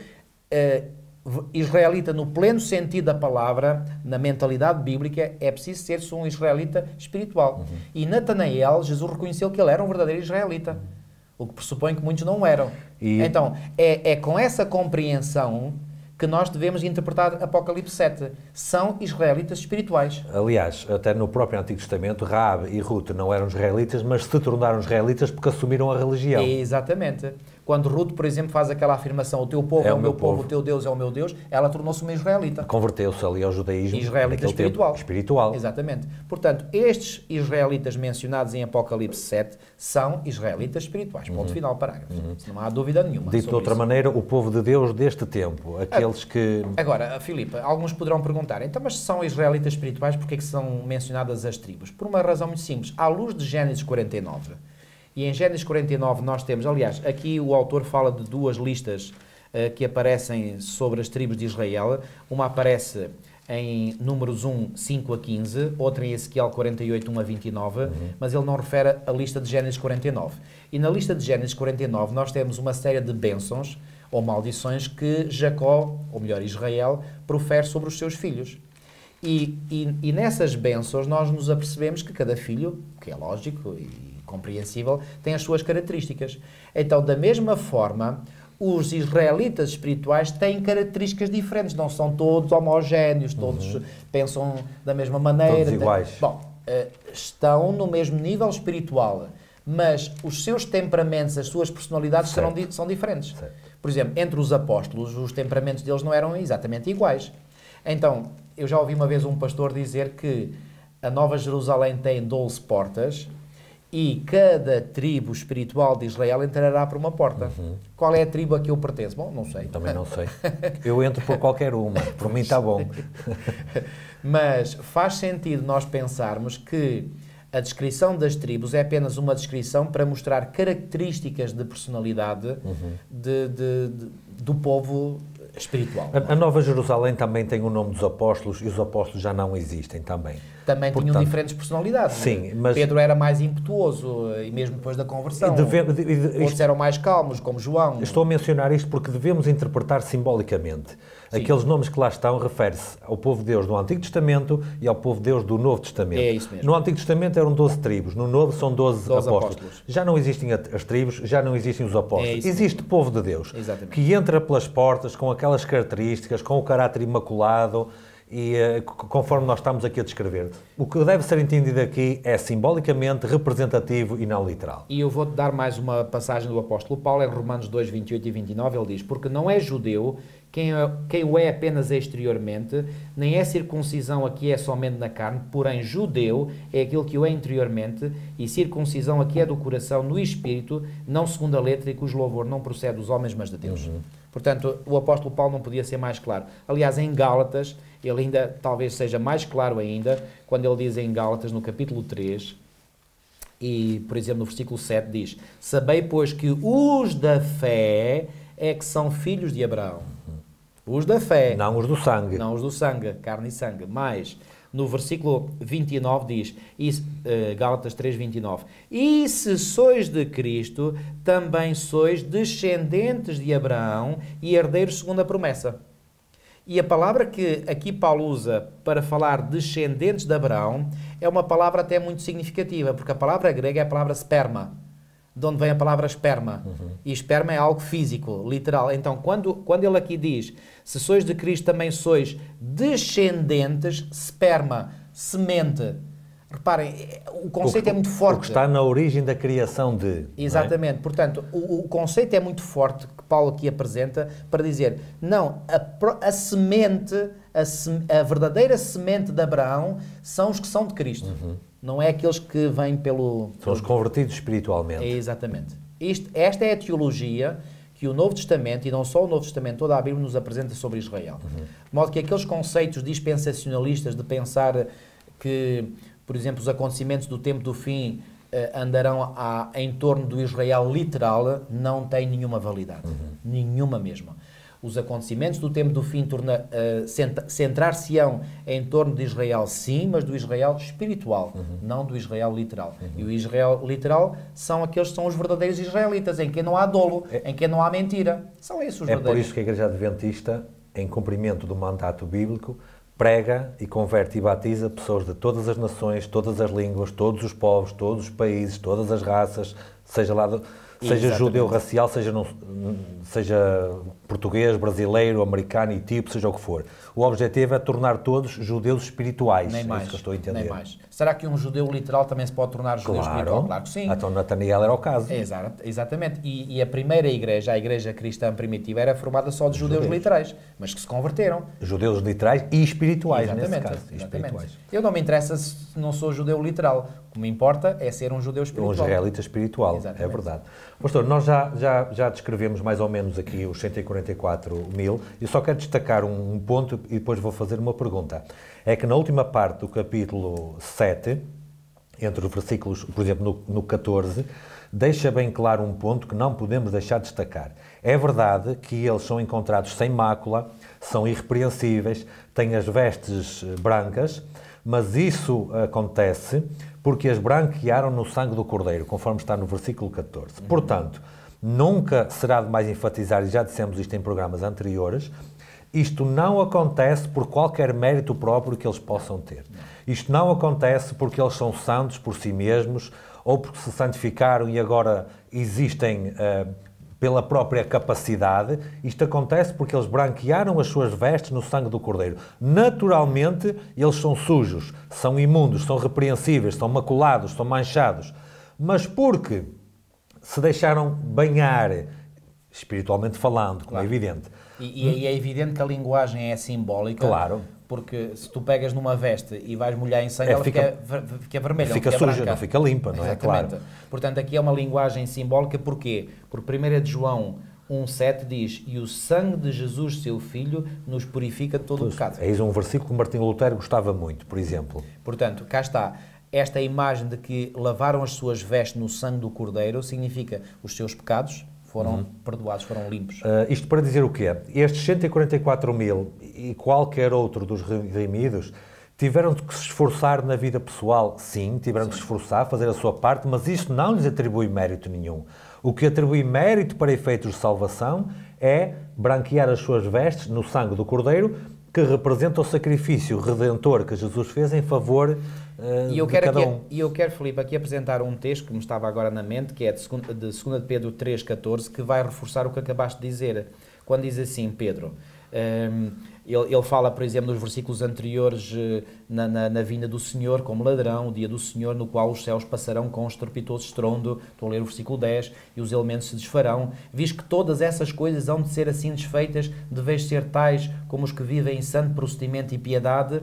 uh, israelita no pleno sentido da palavra, na mentalidade bíblica, é preciso ser-se um israelita espiritual. Uhum. E Natanael, Jesus reconheceu que ele era um verdadeiro israelita. Uhum. O que pressupõe que muitos não eram. E... Então, é, é com essa compreensão que nós devemos interpretar Apocalipse sete. São israelitas espirituais. Aliás, até no próprio Antigo Testamento, Raabe e Ruth não eram israelitas, mas se tornaram israelitas porque assumiram a religião. É, exatamente. Quando Ruth, por exemplo, faz aquela afirmação, o teu povo é, é o meu povo, povo, o teu Deus é o meu Deus, ela tornou-se uma israelita. Converteu-se ali ao judaísmo. Israelita espiritual. espiritual. Exatamente. Portanto, estes israelitas mencionados em Apocalipse sete são israelitas espirituais. Ponto uhum. final, parágrafo. Uhum. Não há dúvida nenhuma. Dito de outra isso. maneira, o povo de Deus deste tempo, aqueles que... Agora, Filipe, alguns poderão perguntar, então, mas se são israelitas espirituais, porquê é que são mencionadas as tribos? Por uma razão muito simples. À luz de Gênesis quarenta e nove... E em Gênesis quarenta e nove nós temos, aliás, aqui o autor fala de duas listas uh, que aparecem sobre as tribos de Israel. Uma aparece em Números um, cinco a quinze, outra em Ezequiel quarenta e oito, um a vinte e nove, uhum. mas ele não refere a lista de Gênesis quarenta e nove. E na lista de Gênesis quarenta e nove nós temos uma série de bênçãos ou maldições que Jacó, ou melhor, Israel, profere sobre os seus filhos. E, e, e nessas bênçãos nós nos apercebemos que cada filho, que é lógico e compreensível, tem as suas características. Então, da mesma forma, os israelitas espirituais têm características diferentes, não são todos homogéneos, todos uhum. pensam da mesma maneira. Todos iguais. Bom, estão no mesmo nível espiritual, mas os seus temperamentos, as suas personalidades serão, são diferentes. Certo. Por exemplo, entre os apóstolos, os temperamentos deles não eram exatamente iguais. Então, eu já ouvi uma vez um pastor dizer que a Nova Jerusalém tem doze portas, e cada tribo espiritual de Israel entrará por uma porta. Uhum. Qual é a tribo a que eu pertenço? Bom, não sei. Também não sei. Eu entro por qualquer uma. Por mim está bom. Mas faz sentido nós pensarmos que a descrição das tribos é apenas uma descrição para mostrar características de personalidade uhum. de, de, de, do povo espiritual. A, a Nova Jerusalém também tem o nome dos apóstolos e os apóstolos já não existem também. Também Portanto, tinham diferentes personalidades. Sim, mas... Pedro era mais impetuoso e mesmo depois da conversão. Deve... Isto... Outros eram mais calmos, como João. Estou a mencionar isto porque devemos interpretar simbolicamente. Sim. Aqueles nomes que lá estão refere-se ao povo de Deus do Antigo Testamento e ao povo de Deus do Novo Testamento. É isso mesmo. No Antigo Testamento eram doze tribos, no Novo são doze apóstolos. Já não existem as tribos, já não existem os apóstolos. É Existe o povo de Deus. Exatamente. Que entra pelas portas com aquelas características, com o caráter imaculado e uh, conforme nós estamos aqui a descrever. O que deve ser entendido aqui é simbolicamente, representativo e não literal. E eu vou-te dar mais uma passagem do apóstolo Paulo, em Romanos dois, vinte e oito e vinte e nove, ele diz, porque não é judeu quem, é, quem o é apenas exteriormente, nem é circuncisão a que é somente na carne, porém judeu é aquele que o é interiormente, e circuncisão a que é do coração, no espírito, não segundo a letra, e cujo louvor não procede dos homens, mas de Deus. Uhum. Portanto, o apóstolo Paulo não podia ser mais claro. Aliás, em Gálatas, ele ainda talvez seja mais claro ainda, quando ele diz em Gálatas, no capítulo três, e, por exemplo, no versículo sete, diz, sabei, pois, que os da fé é que são filhos de Abraão. Os da fé. Não os do sangue. Não os do sangue, carne e sangue. Mas, no versículo vinte e nove diz, e, uh, Gálatas três, vinte e nove, e se sois de Cristo, também sois descendentes de Abraão e herdeiros segundo a promessa. E a palavra que aqui Paulo usa para falar descendentes de Abraão é uma palavra até muito significativa, porque a palavra grega é a palavra sperma, de onde vem a palavra esperma. Uhum. E esperma é algo físico, literal. Então, quando, quando ele aqui diz, se sois de Cristo, também sois descendentes, sperma, semente. Reparem, o conceito o que, é muito forte. O que está na origem da criação de... Exatamente. É? Portanto, o, o conceito é muito forte que Paulo aqui apresenta para dizer, não, a, a semente, a, se, a verdadeira semente de Abraão são os que são de Cristo. Uhum. Não é aqueles que vêm pelo... São os convertidos espiritualmente. É, exatamente. Isto, esta é a teologia que o Novo Testamento, e não só o Novo Testamento, toda a Bíblia nos apresenta sobre Israel. Uhum. De modo que aqueles conceitos dispensacionalistas de pensar que... Por exemplo, os acontecimentos do tempo do fim eh, andarão a, em torno do Israel literal, não tem nenhuma validade. Uhum. Nenhuma mesmo. Os acontecimentos do tempo do fim eh, centrar-se-ão em torno de Israel, sim, mas do Israel espiritual, uhum. não do Israel literal. Uhum. E o Israel literal são aqueles que são os verdadeiros israelitas, em quem não há dolo, é, em quem não há mentira. São esses os é verdadeiros. É por isso que a Igreja Adventista, em cumprimento do mandato bíblico, prega e converte e batiza pessoas de todas as nações, todas as línguas, todos os povos, todos os países, todas as raças, seja lá do, seja judeu racial, seja, não, seja português, brasileiro, americano e tipo, seja o que for. O objetivo é tornar todos judeus espirituais. Nem mais, é isso que eu estou a entender. Nem mais. Será que um judeu literal também se pode tornar judeu claro, espiritual? Claro que sim. Então Natanael era o caso. Exato, exatamente. E, e a primeira igreja, a igreja cristã primitiva, era formada só de judeus, judeus literais, mas que se converteram. Judeus literais e espirituais, exatamente, nesse caso. Exatamente. Espirituais. Eu não me interessa se não sou judeu literal. O que me importa é ser um judeu espiritual. Um israelita espiritual, exatamente. É verdade. Pastor, nós já, já, já descrevemos mais ou menos aqui os cento e quarenta e quatro mil. Eu só quero destacar um, um ponto e depois vou fazer uma pergunta. É que na última parte do capítulo sete, entre os versículos, por exemplo, no, no catorze, deixa bem claro um ponto que não podemos deixar de destacar. É verdade que eles são encontrados sem mácula, são irrepreensíveis, têm as vestes brancas, mas isso acontece porque as branquearam no sangue do Cordeiro, conforme está no versículo catorze. Uhum. Portanto, nunca será demais enfatizar, e já dissemos isto em programas anteriores, isto não acontece por qualquer mérito próprio que eles possam ter. Isto não acontece porque eles são santos por si mesmos, ou porque se santificaram e agora existem uh, pela própria capacidade. Isto acontece porque eles branquearam as suas vestes no sangue do Cordeiro. Naturalmente, eles são sujos, são imundos, são repreensíveis, são maculados, são manchados. Mas porque se deixaram banhar, espiritualmente falando, como claro. É evidente. E, e é evidente que a linguagem é simbólica. Claro. Porque se tu pegas numa veste e vais molhar em sangue, é, ela fica, fica vermelha, fica, fica suja, branca. Não fica limpa, não exatamente. É claro. Portanto, aqui é uma linguagem simbólica. Porquê? Porque primeira de João um, sete diz, e o sangue de Jesus, seu Filho, nos purifica de todo o pecado. É um versículo que Martinho Lutero gostava muito, por exemplo. Portanto, cá está. Esta imagem de que lavaram as suas vestes no sangue do Cordeiro significa os seus pecados foram uhum. perdoados, foram limpos. Uh, isto para dizer o quê? Estes cento e quarenta e quatro mil e qualquer outro dos redimidos tiveram que se esforçar na vida pessoal, sim, tiveram sim. que se esforçar, fazer a sua parte, mas isto não lhes atribui mérito nenhum. O que atribui mérito para efeitos de salvação é branquear as suas vestes no sangue do Cordeiro, que representa o sacrifício redentor que Jesus fez em favor uh, e eu quero de cada aqui, um. E eu quero, Filipe, aqui apresentar um texto que me estava agora na mente, que é de segunda de Pedro três, catorze, que vai reforçar o que acabaste de dizer, quando diz assim, Pedro, um, Ele, ele fala, por exemplo, nos versículos anteriores, na, na, na vinda do Senhor, como ladrão, o dia do Senhor, no qual os céus passarão com um estrepitoso estrondo. Estou a ler o versículo dez. E os elementos se desfarão. Visto que todas essas coisas hão de ser assim desfeitas, deveis ser tais como os que vivem em santo procedimento e piedade,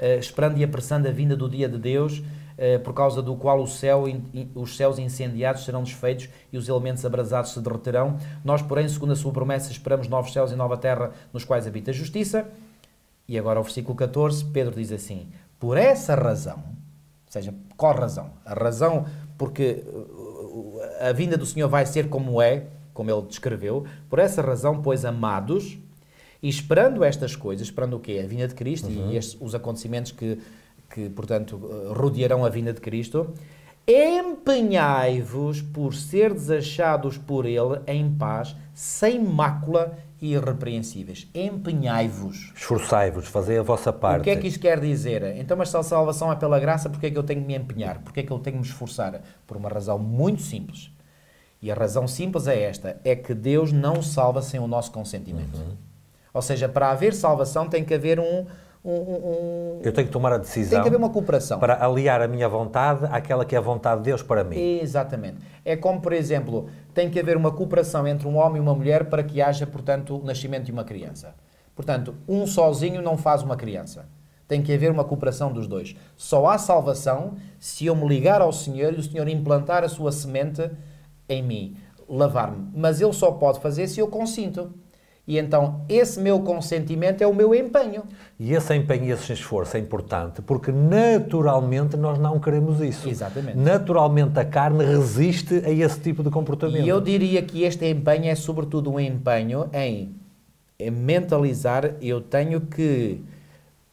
eh, esperando e apressando a vinda do dia de Deus, eh, por causa do qual o céu, in, os céus incendiados serão desfeitos e os elementos abrasados se derreterão. Nós, porém, segundo a sua promessa, esperamos novos céus e nova terra, nos quais habita a justiça. E agora o versículo catorze, Pedro diz assim: por essa razão, ou seja, qual razão? A razão porque a vinda do Senhor vai ser como é, como ele descreveu. Por essa razão, pois, amados, e esperando estas coisas, esperando o quê? A vinda de Cristo, uhum, e estes, os acontecimentos que, que, portanto, rodearão a vinda de Cristo, empenhai-vos por serdes achados por Ele em paz, sem mácula e irrepreensíveis. Empenhai-vos. Esforçai-vos, fazei a vossa parte. O que é que isto quer dizer? Então, mas se a salvação é pela graça, porque é que eu tenho de me empenhar? Porque é que eu tenho de me esforçar? Por uma razão muito simples. E a razão simples é esta, é que Deus não salva sem o nosso consentimento. Uhum. Ou seja, para haver salvação tem que haver um, um, um... Eu tenho que tomar a decisão. Tem que haver uma cooperação. Para aliar a minha vontade àquela que é a vontade de Deus para mim. Exatamente. É como, por exemplo, tem que haver uma cooperação entre um homem e uma mulher para que haja, portanto, o nascimento de uma criança. Portanto, um sozinho não faz uma criança. Tem que haver uma cooperação dos dois. Só há salvação se eu me ligar ao Senhor e o Senhor implantar a sua semente em mim, lavar-me. Mas ele só pode fazer se eu consinto. E então esse meu consentimento é o meu empenho. E esse empenho e esse esforço é importante, porque naturalmente nós não queremos isso. Exatamente. Naturalmente a carne resiste a esse tipo de comportamento. E eu diria que este empenho é sobretudo um empenho em, em mentalizar, eu tenho que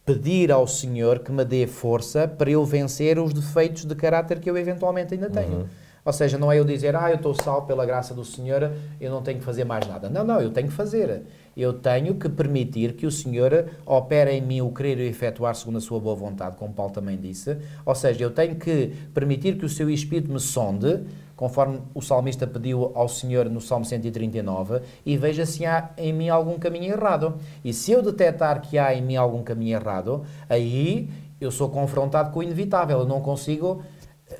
pedir ao Senhor que me dê força para eu vencer os defeitos de caráter que eu eventualmente ainda tenho. Uhum. Ou seja, não é eu dizer, ah, eu estou salvo pela graça do Senhor, eu não tenho que fazer mais nada. Não, não, eu tenho que fazer. Eu tenho que permitir que o Senhor opere em mim o querer e o efetuar segundo a sua boa vontade, como Paulo também disse. Ou seja, eu tenho que permitir que o seu Espírito me sonde, conforme o salmista pediu ao Senhor no Salmo cento e trinta e nove, e veja se há em mim algum caminho errado. E se eu detectar que há em mim algum caminho errado, aí eu sou confrontado com o inevitável, eu não consigo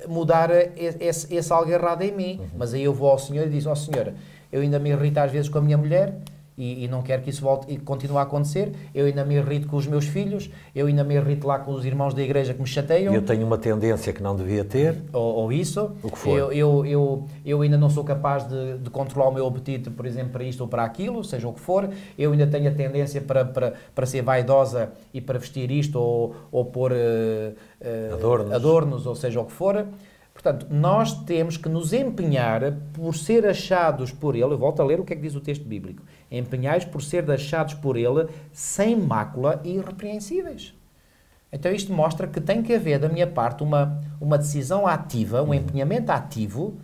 mudar esse, esse algo errado em mim, uhum, mas aí eu vou ao Senhor e digo, ó Senhor, eu ainda me irrito às vezes com a minha mulher e, e não quero que isso volte e continue a acontecer, eu ainda me irrito com os meus filhos, eu ainda me irrito lá com os irmãos da igreja que me chateiam. Eu tenho uma tendência que não devia ter. Ou, ou isso. O que for. Eu, eu, eu, eu ainda não sou capaz de, de controlar o meu apetite, por exemplo, para isto ou para aquilo, seja o que for. Eu ainda tenho a tendência para, para, para ser vaidosa e para vestir isto ou, ou pôr... Uh, Uh, adornos. adornos, ou seja, o que for. Portanto, nós temos que nos empenhar por ser achados por Ele. Eu volto a ler o que é que diz o texto bíblico. Empenhais por ser achados por Ele sem mácula e irrepreensíveis. Então isto mostra que tem que haver da minha parte uma, uma decisão ativa, um uhum. empenhamento ativo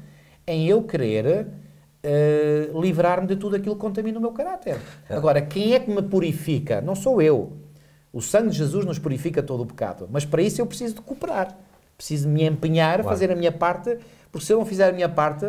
em eu querer uh, livrar-me de tudo aquilo que contamina o meu caráter. É. Agora, quem é que me purifica? Não sou eu. O sangue de Jesus nos purifica todo o pecado. Mas para isso eu preciso de cooperar. Preciso de me empenhar, claro, fazer a minha parte, porque se eu não fizer a minha parte...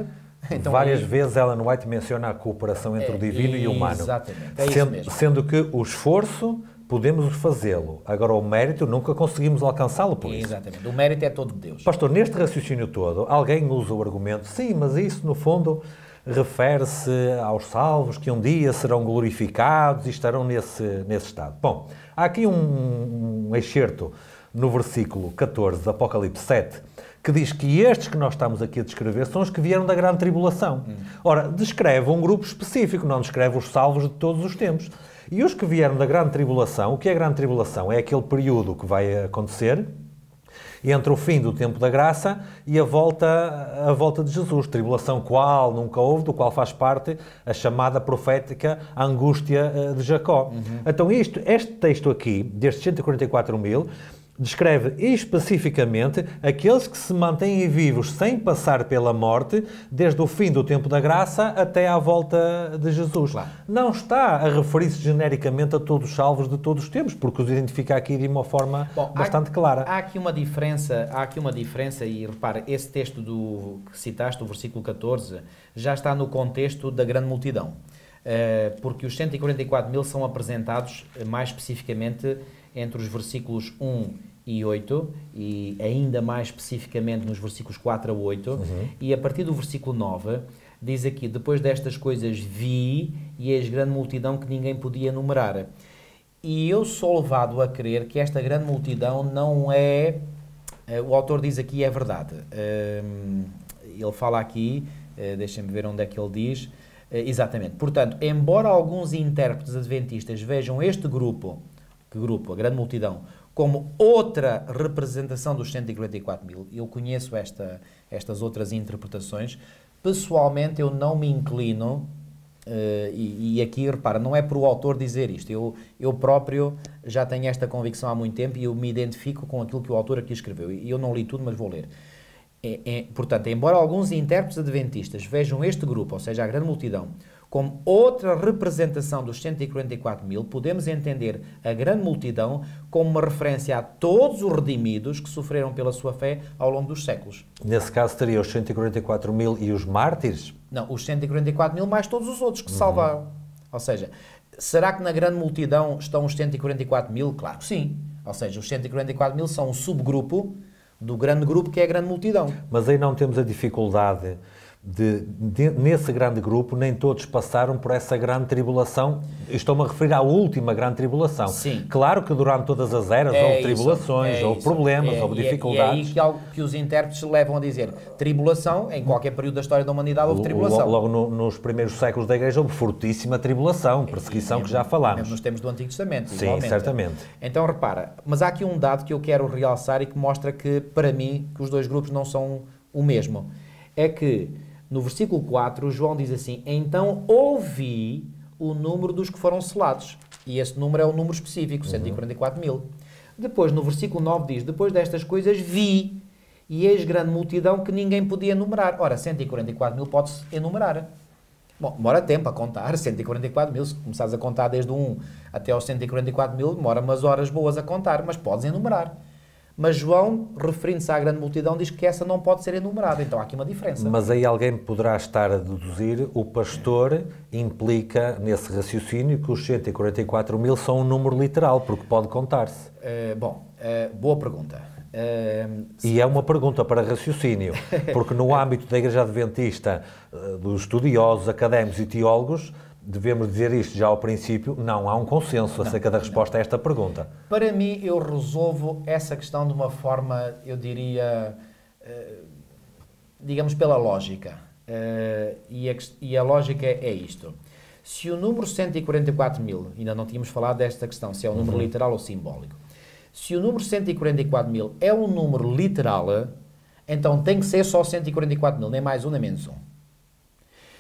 Então várias eu... vezes Ellen White menciona a cooperação entre é, o divino é, e o humano. Exatamente, é sendo, isso mesmo. Sendo que o esforço, podemos fazê-lo. Agora, o mérito, nunca conseguimos alcançá-lo por isso. Exatamente. O mérito é todo de Deus. Pastor, neste raciocínio todo, alguém usa o argumento, sim, mas isso, no fundo... refere-se aos salvos que um dia serão glorificados e estarão nesse, nesse estado. Bom, há aqui um, um excerto no versículo catorze de Apocalipse sete, que diz que estes que nós estamos aqui a descrever são os que vieram da grande tribulação. Hum. Ora, descreve um grupo específico, não descreve os salvos de todos os tempos. E os que vieram da grande tribulação, o que é a grande tribulação? É aquele período que vai acontecer entre o fim do tempo da graça e a volta, a volta de Jesus, tribulação qual nunca houve, do qual faz parte a chamada profética angústia de Jacó. Uhum. Então isto, este texto aqui, destes cento e quarenta e quatro mil, descreve especificamente aqueles que se mantêm vivos sem passar pela morte, desde o fim do tempo da graça até à volta de Jesus. Claro. Não está a referir-se genericamente a todos os salvos de todos os tempos, porque os identifica aqui de uma forma Bom, bastante há, clara. Há aqui uma diferença, há aqui uma diferença, e repara, esse texto do, que citaste, o versículo catorze, já está no contexto da grande multidão. uh, porque os cento e quarenta e quatro mil são apresentados uh, mais especificamente entre os versículos um e oito, e ainda mais especificamente nos versículos quatro a oito, uhum. E a partir do versículo nove, diz aqui, depois destas coisas vi, e eis grande multidão que ninguém podia enumerar. E eu sou levado a crer que esta grande multidão não é... O autor diz aqui, é verdade. Ele fala aqui, deixem-me ver onde é que ele diz, exatamente. Portanto, embora alguns intérpretes adventistas vejam este grupo, que grupo, a grande multidão, como outra representação dos cento e quarenta e quatro mil, eu conheço esta, estas outras interpretações, pessoalmente eu não me inclino, uh, e, e aqui, repara, não é para o autor dizer isto, eu, eu próprio já tenho esta convicção há muito tempo e eu me identifico com aquilo que o autor aqui escreveu, e eu não li tudo, mas vou ler. É, é, portanto, embora alguns intérpretes adventistas vejam este grupo, ou seja, a grande multidão, como outra representação dos cento e quarenta e quatro mil, podemos entender a grande multidão como uma referência a todos os redimidos que sofreram pela sua fé ao longo dos séculos. Nesse caso, teria os cento e quarenta e quatro mil e os mártires? Não, os cento e quarenta e quatro mil mais todos os outros que se salvaram. Uhum. Ou seja, será que na grande multidão estão os cento e quarenta e quatro mil? Claro que sim. Ou seja, os cento e quarenta e quatro mil são um subgrupo do grande grupo que é a grande multidão. Mas aí não temos a dificuldade... De, de, nesse grande grupo, nem todos passaram por essa grande tribulação. Estou-me a referir à última grande tribulação. Sim. Claro que durante todas as eras é houve tribulações, é houve isso. problemas, é, houve é, dificuldades. E é aí que, algo que os intérpretes levam a dizer. Tribulação, em qualquer período da história da humanidade houve tribulação. Logo, logo no, nos primeiros séculos da Igreja houve fortíssima tribulação, perseguição, é, mesmo, que já falámos. Mesmo nos tempos do Antigo Testamento. Sim, igualmente. Certamente. Então, repara, mas há aqui um dado que eu quero realçar e que mostra que, para mim, que os dois grupos não são o mesmo. É que... No versículo quatro, João diz assim, então ouvi o número dos que foram selados. E esse número é um número específico, cento e quarenta e quatro mil. Uhum. Depois, no versículo nove diz, depois destas coisas vi, e eis grande multidão que ninguém podia enumerar. Ora, cento e quarenta e quatro mil pode-se enumerar. Bom, demora tempo a contar, cento e quarenta e quatro mil, se começares a contar desde o um até aos cento e quarenta e quatro mil, demora umas horas boas a contar, mas podes enumerar. Mas João, referindo-se à grande multidão, diz que essa não pode ser enumerada. Então há aqui uma diferença. Mas aí alguém poderá estar a deduzir, o pastor implica nesse raciocínio que os cento e quarenta e quatro mil são um número literal, porque pode contar-se. Uh, bom, uh, boa pergunta. Uh, se... E é uma pergunta para raciocínio, porque no âmbito da Igreja Adventista, dos estudiosos, académicos e teólogos, devemos dizer isto já ao princípio, não há um consenso não, acerca da resposta não. a esta pergunta. Para mim, eu resolvo essa questão de uma forma, eu diria, digamos, pela lógica. E a, e a lógica é isto. Se o número cento e quarenta e quatro mil, ainda não tínhamos falado desta questão, se é um número uhum. literal ou simbólico. Se o número cento e quarenta e quatro mil é um número literal, então tem que ser só cento e quarenta e quatro mil, nem mais um, nem menos um.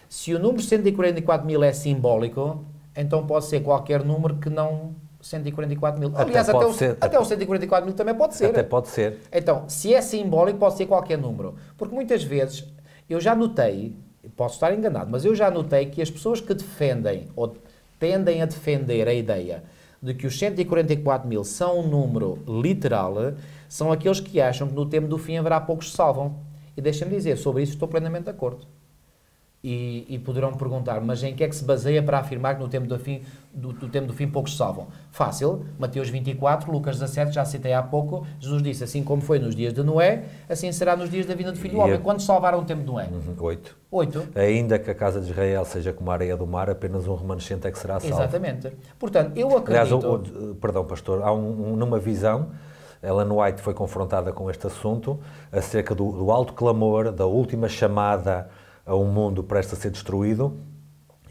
Se o número cento e quarenta e quatro mil é simbólico, então pode ser qualquer número que não cento e quarenta e quatro mil. Aliás, até, até, o, ser, até, até o cento e quarenta e quatro mil também pode ser. Até pode ser. Então, se é simbólico, pode ser qualquer número. Porque muitas vezes, eu já notei, posso estar enganado, mas eu já notei que as pessoas que defendem, ou tendem a defender a ideia de que os cento e quarenta e quatro mil são um número literal, são aqueles que acham que no tempo do fim haverá poucos que se salvam. E deixem-me dizer, sobre isso estou plenamente de acordo. E, e poderão perguntar, mas em que é que se baseia para afirmar que no tempo do fim, do, do tempo do fim poucos salvam? Fácil, Mateus vinte e quatro, Lucas dezassete, já citei há pouco, Jesus disse, assim como foi nos dias de Noé, assim será nos dias da vinda do Filho do Homem. Quantos salvaram o tempo de Noé? Oito. Oito. Ainda que a casa de Israel seja como a areia do mar, apenas um remanescente é que será salvo. Exatamente. Portanto, eu acredito... Aliás, o, o, perdão, pastor, há um, um, numa visão... Ellen White foi confrontada com este assunto, acerca do, do alto clamor, da última chamada... a um mundo presta a ser destruído,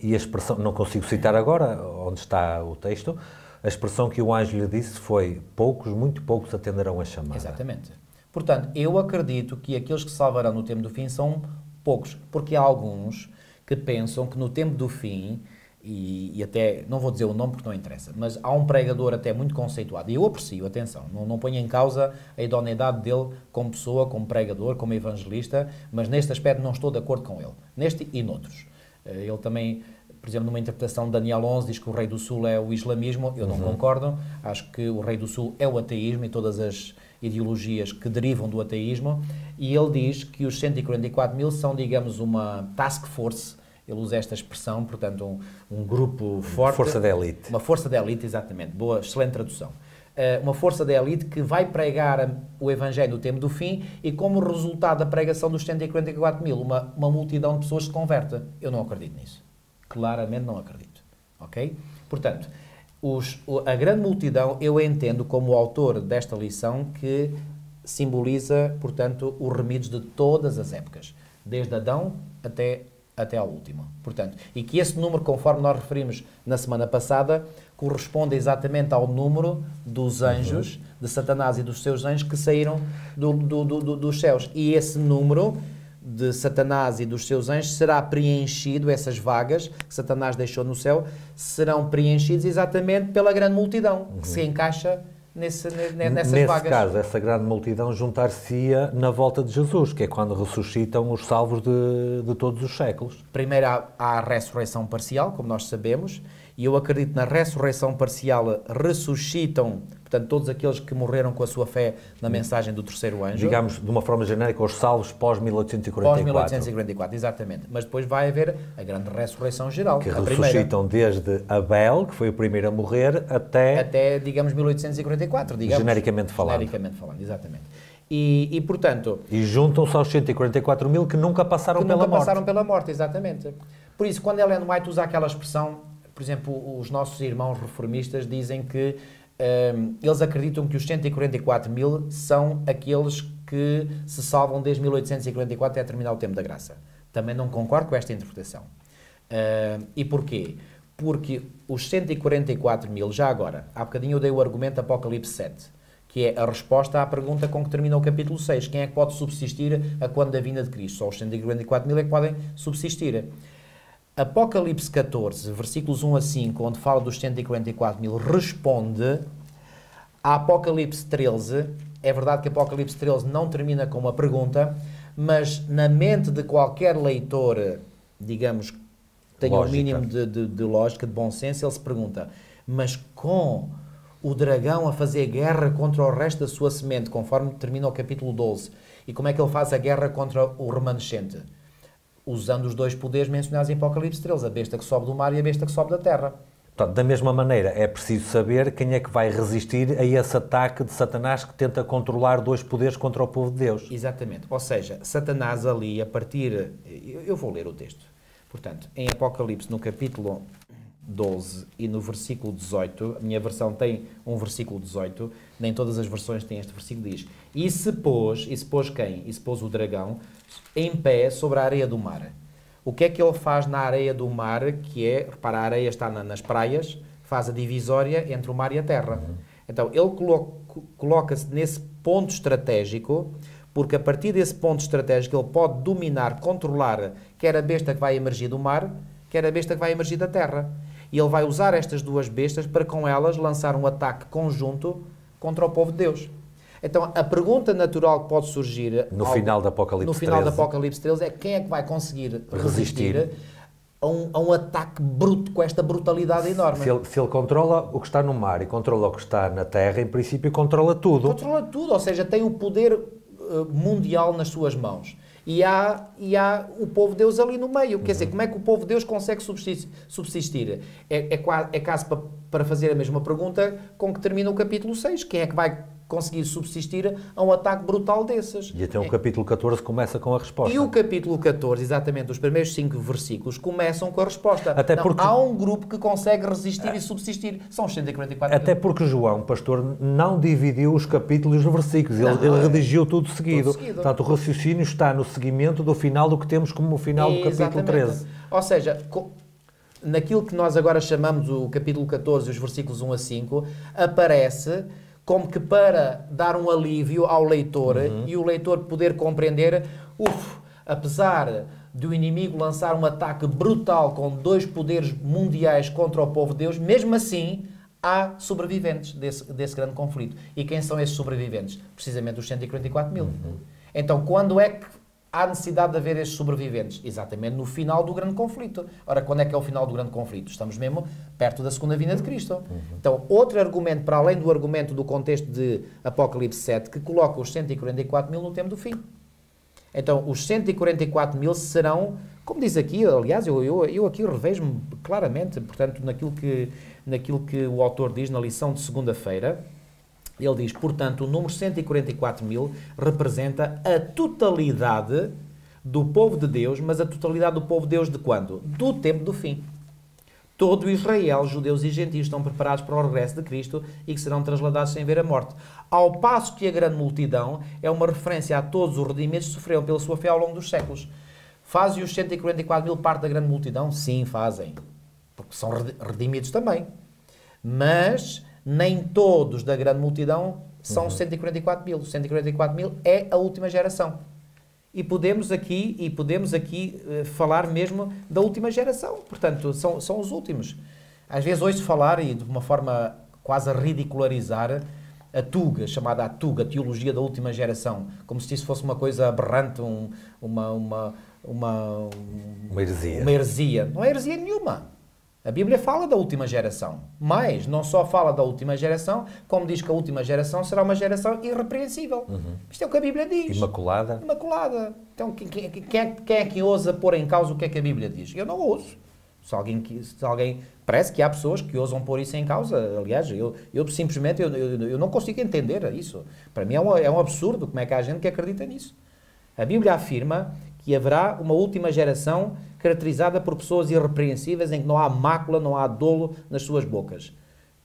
e a expressão, não consigo citar agora onde está o texto, a expressão que o anjo lhe disse foi poucos, muito poucos atenderão a chamada. Exatamente. Portanto, eu acredito que aqueles que salvarão no tempo do fim são poucos, porque há alguns que pensam que no tempo do fim, e, e até, não vou dizer o nome porque não interessa, mas há um pregador até muito conceituado, e eu aprecio, atenção, não, não ponho em causa a idoneidade dele como pessoa, como pregador, como evangelista, mas neste aspecto não estou de acordo com ele, neste e noutros. Ele também, por exemplo, numa interpretação de Daniel onze, diz que o rei do sul é o islamismo, eu não uhum. concordo, acho que o rei do sul é o ateísmo e todas as ideologias que derivam do ateísmo, e ele diz que os cento e quarenta e quatro mil são, digamos, uma task force Ele usa esta expressão, portanto, um, um grupo forte. Força da elite. Uma força da elite, exatamente. Boa, excelente tradução. Uh, uma força da elite que vai pregar o Evangelho no tempo do fim e, como resultado da pregação dos cento e quarenta e quatro mil, uma, uma multidão de pessoas se converte. Eu não acredito nisso. Claramente não acredito. Ok? Portanto, os, a grande multidão eu entendo como o autor desta lição que simboliza, portanto, os remidos de todas as épocas, desde Adão até, até ao último. Portanto, e que esse número, conforme nós referimos na semana passada, corresponde exatamente ao número dos anjos, de Satanás e dos seus anjos que saíram do, do, do, do, dos céus. E esse número de Satanás e dos seus anjos será preenchido, essas vagas que Satanás deixou no céu, serão preenchidos exatamente pela grande multidão, uhum, que se encaixa Nesse, nessas Nesse vagas. caso, essa grande multidão juntar-se-ia na volta de Jesus, que é quando ressuscitam os salvos de, de todos os séculos. Primeiro há, há a ressurreição parcial, como nós sabemos, e eu acredito na ressurreição parcial, ressuscitam, portanto, todos aqueles que morreram com a sua fé na mensagem do terceiro anjo. Digamos, de uma forma genérica, os salvos pós mil oitocentos e quarenta e quatro. Pós mil oitocentos e quarenta e quatro, exatamente. Mas depois vai haver a grande ressurreição geral. Que ressuscitam primeira. desde Abel, que foi o primeiro a morrer, até... Até, digamos, mil oitocentos e quarenta e quatro, digamos. Genericamente falando. Genericamente falando, exatamente. E, e portanto... E juntam-se aos cento e quarenta e quatro mil que nunca passaram que pela nunca morte. nunca passaram pela morte, exatamente. Por isso, quando Ellen White usa aquela expressão... Por exemplo, os nossos irmãos reformistas dizem que um, eles acreditam que os cento e quarenta e quatro mil são aqueles que se salvam desde mil oitocentos e quarenta e quatro até terminar o tempo da graça. Também não concordo com esta interpretação. Uh, e porquê? Porque os cento e quarenta e quatro mil, já agora, há bocadinho eu dei o argumento Apocalipse sete, que é a resposta à pergunta com que termina o capítulo seis. Quem é que pode subsistir a quando da vinda de Cristo? Só os cento e quarenta e quatro mil é que podem subsistir. Apocalipse catorze, versículos um a cinco, onde fala dos cento e quarenta e quatro mil, responde a Apocalipse treze. É verdade que Apocalipse treze não termina com uma pergunta, mas na mente de qualquer leitor, digamos, que tenha o mínimo de, de, de lógica, de bom senso, ele se pergunta, mas com o dragão a fazer guerra contra o resto da sua semente, conforme termina o capítulo doze, e como é que ele faz a guerra contra o remanescente? Usando os dois poderes mencionados em Apocalipse treze, a besta que sobe do mar e a besta que sobe da terra. Portanto, da mesma maneira, é preciso saber quem é que vai resistir a esse ataque de Satanás que tenta controlar dois poderes contra o povo de Deus. Exatamente. Ou seja, Satanás ali, a partir... Eu vou ler o texto. Portanto, em Apocalipse, no capítulo doze e no versículo dezoito, a minha versão tem um versículo dezoito, nem todas as versões têm este versículo, diz: E se pôs, e se pôs quem? E se pôs o dragão em pé sobre a areia do mar. O que é que ele faz na areia do mar, que é, repara, a areia está na, nas praias, faz a divisória entre o mar e a terra. Uhum. Então, ele colo- coloca-se nesse ponto estratégico, porque a partir desse ponto estratégico ele pode dominar, controlar, quer a besta que vai emergir do mar, quer a besta que vai emergir da terra. E ele vai usar estas duas bestas para com elas lançar um ataque conjunto contra o povo de Deus. Então, a pergunta natural que pode surgir no, ao, final, de Apocalipse no final de Apocalipse treze é quem é que vai conseguir resistir, resistir. A, um, a um ataque bruto, com esta brutalidade enorme. Se ele, se ele controla o que está no mar e controla o que está na terra, em princípio controla tudo. Controla tudo, ou seja, tem o poder uh, mundial nas suas mãos. E há, e há o povo de Deus ali no meio. Quer uhum. dizer, como é que o povo de Deus consegue subsistir? subsistir? É, é, é caso para, para fazer a mesma pergunta com que termina o capítulo seis. Quem é que vai conseguir subsistir a um ataque brutal desses? E até o capítulo catorze começa com a resposta. E o capítulo catorze, exatamente, os primeiros cinco versículos, começam com a resposta. Até não, porque... Há um grupo que consegue resistir ah. e subsistir. São os cento e quarenta e quatro. Até porque João, pastor, não dividiu os capítulos dos versículos. Ele, ele redigiu tudo seguido. tudo seguido. Portanto, o raciocínio está no seguimento do final do que temos como o final e, do capítulo treze. Ou seja... Com... Naquilo que nós agora chamamos o capítulo catorze, os versículos um a cinco, aparece como que para dar um alívio ao leitor uhum. e o leitor poder compreender, uff, apesar do inimigo lançar um ataque brutal com dois poderes mundiais contra o povo de Deus, mesmo assim há sobreviventes desse, desse grande conflito. E quem são esses sobreviventes? Precisamente os cento e quarenta e quatro mil. Uhum. Então, quando é que há necessidade de haver estes sobreviventes? Exatamente no final do grande conflito. Ora, quando é que é o final do grande conflito? Estamos mesmo perto da segunda vinda de Cristo. Uhum. Então, outro argumento, para além do argumento do contexto de Apocalipse sete, que coloca os cento e quarenta e quatro mil no tempo do fim. Então, os cento e quarenta e quatro mil serão, como diz aqui, aliás, eu, eu, eu aqui revejo-me claramente, portanto, naquilo que, naquilo que o autor diz na lição de segunda-feira. Ele diz, portanto, o número cento e quarenta e quatro mil representa a totalidade do povo de Deus, mas a totalidade do povo de Deus de quando? Do tempo do fim. Todo Israel, judeus e gentios, estão preparados para o regresso de Cristo e que serão trasladados sem ver a morte. Ao passo que a grande multidão é uma referência a todos os redimidos que sofreram pela sua fé ao longo dos séculos. Fazem os cento e quarenta e quatro mil parte da grande multidão? Sim, fazem. Porque são redimidos também. Mas nem todos da grande multidão são uhum. cento e quarenta e quatro mil. Os cento e quarenta e quatro mil é a última geração. E podemos aqui, e podemos aqui uh, falar mesmo da última geração. Portanto, são, são os últimos. Às vezes ouço falar, e de uma forma quase a ridicularizar, a Tuga, chamada a Tuga, a teologia da última geração. Como se isso fosse uma coisa aberrante, um, uma, uma, uma, um, uma, heresia. uma heresia. Não é heresia nenhuma. A Bíblia fala da última geração. Mas não só fala da última geração, como diz que a última geração será uma geração irrepreensível. Uhum. Isto é o que a Bíblia diz. Imaculada. Imaculada. Então, quem, quem, quem é que ousa pôr em causa o que é que a Bíblia diz? Eu não ouso. Se alguém, se alguém... Parece que há pessoas que ousam pôr isso em causa. Aliás, eu, eu simplesmente eu, eu, eu não consigo entender isso. Para mim é um, é um absurdo como é que há gente que acredita nisso. A Bíblia afirma que haverá uma última geração caracterizada por pessoas irrepreensíveis, em que não há mácula, não há dolo nas suas bocas.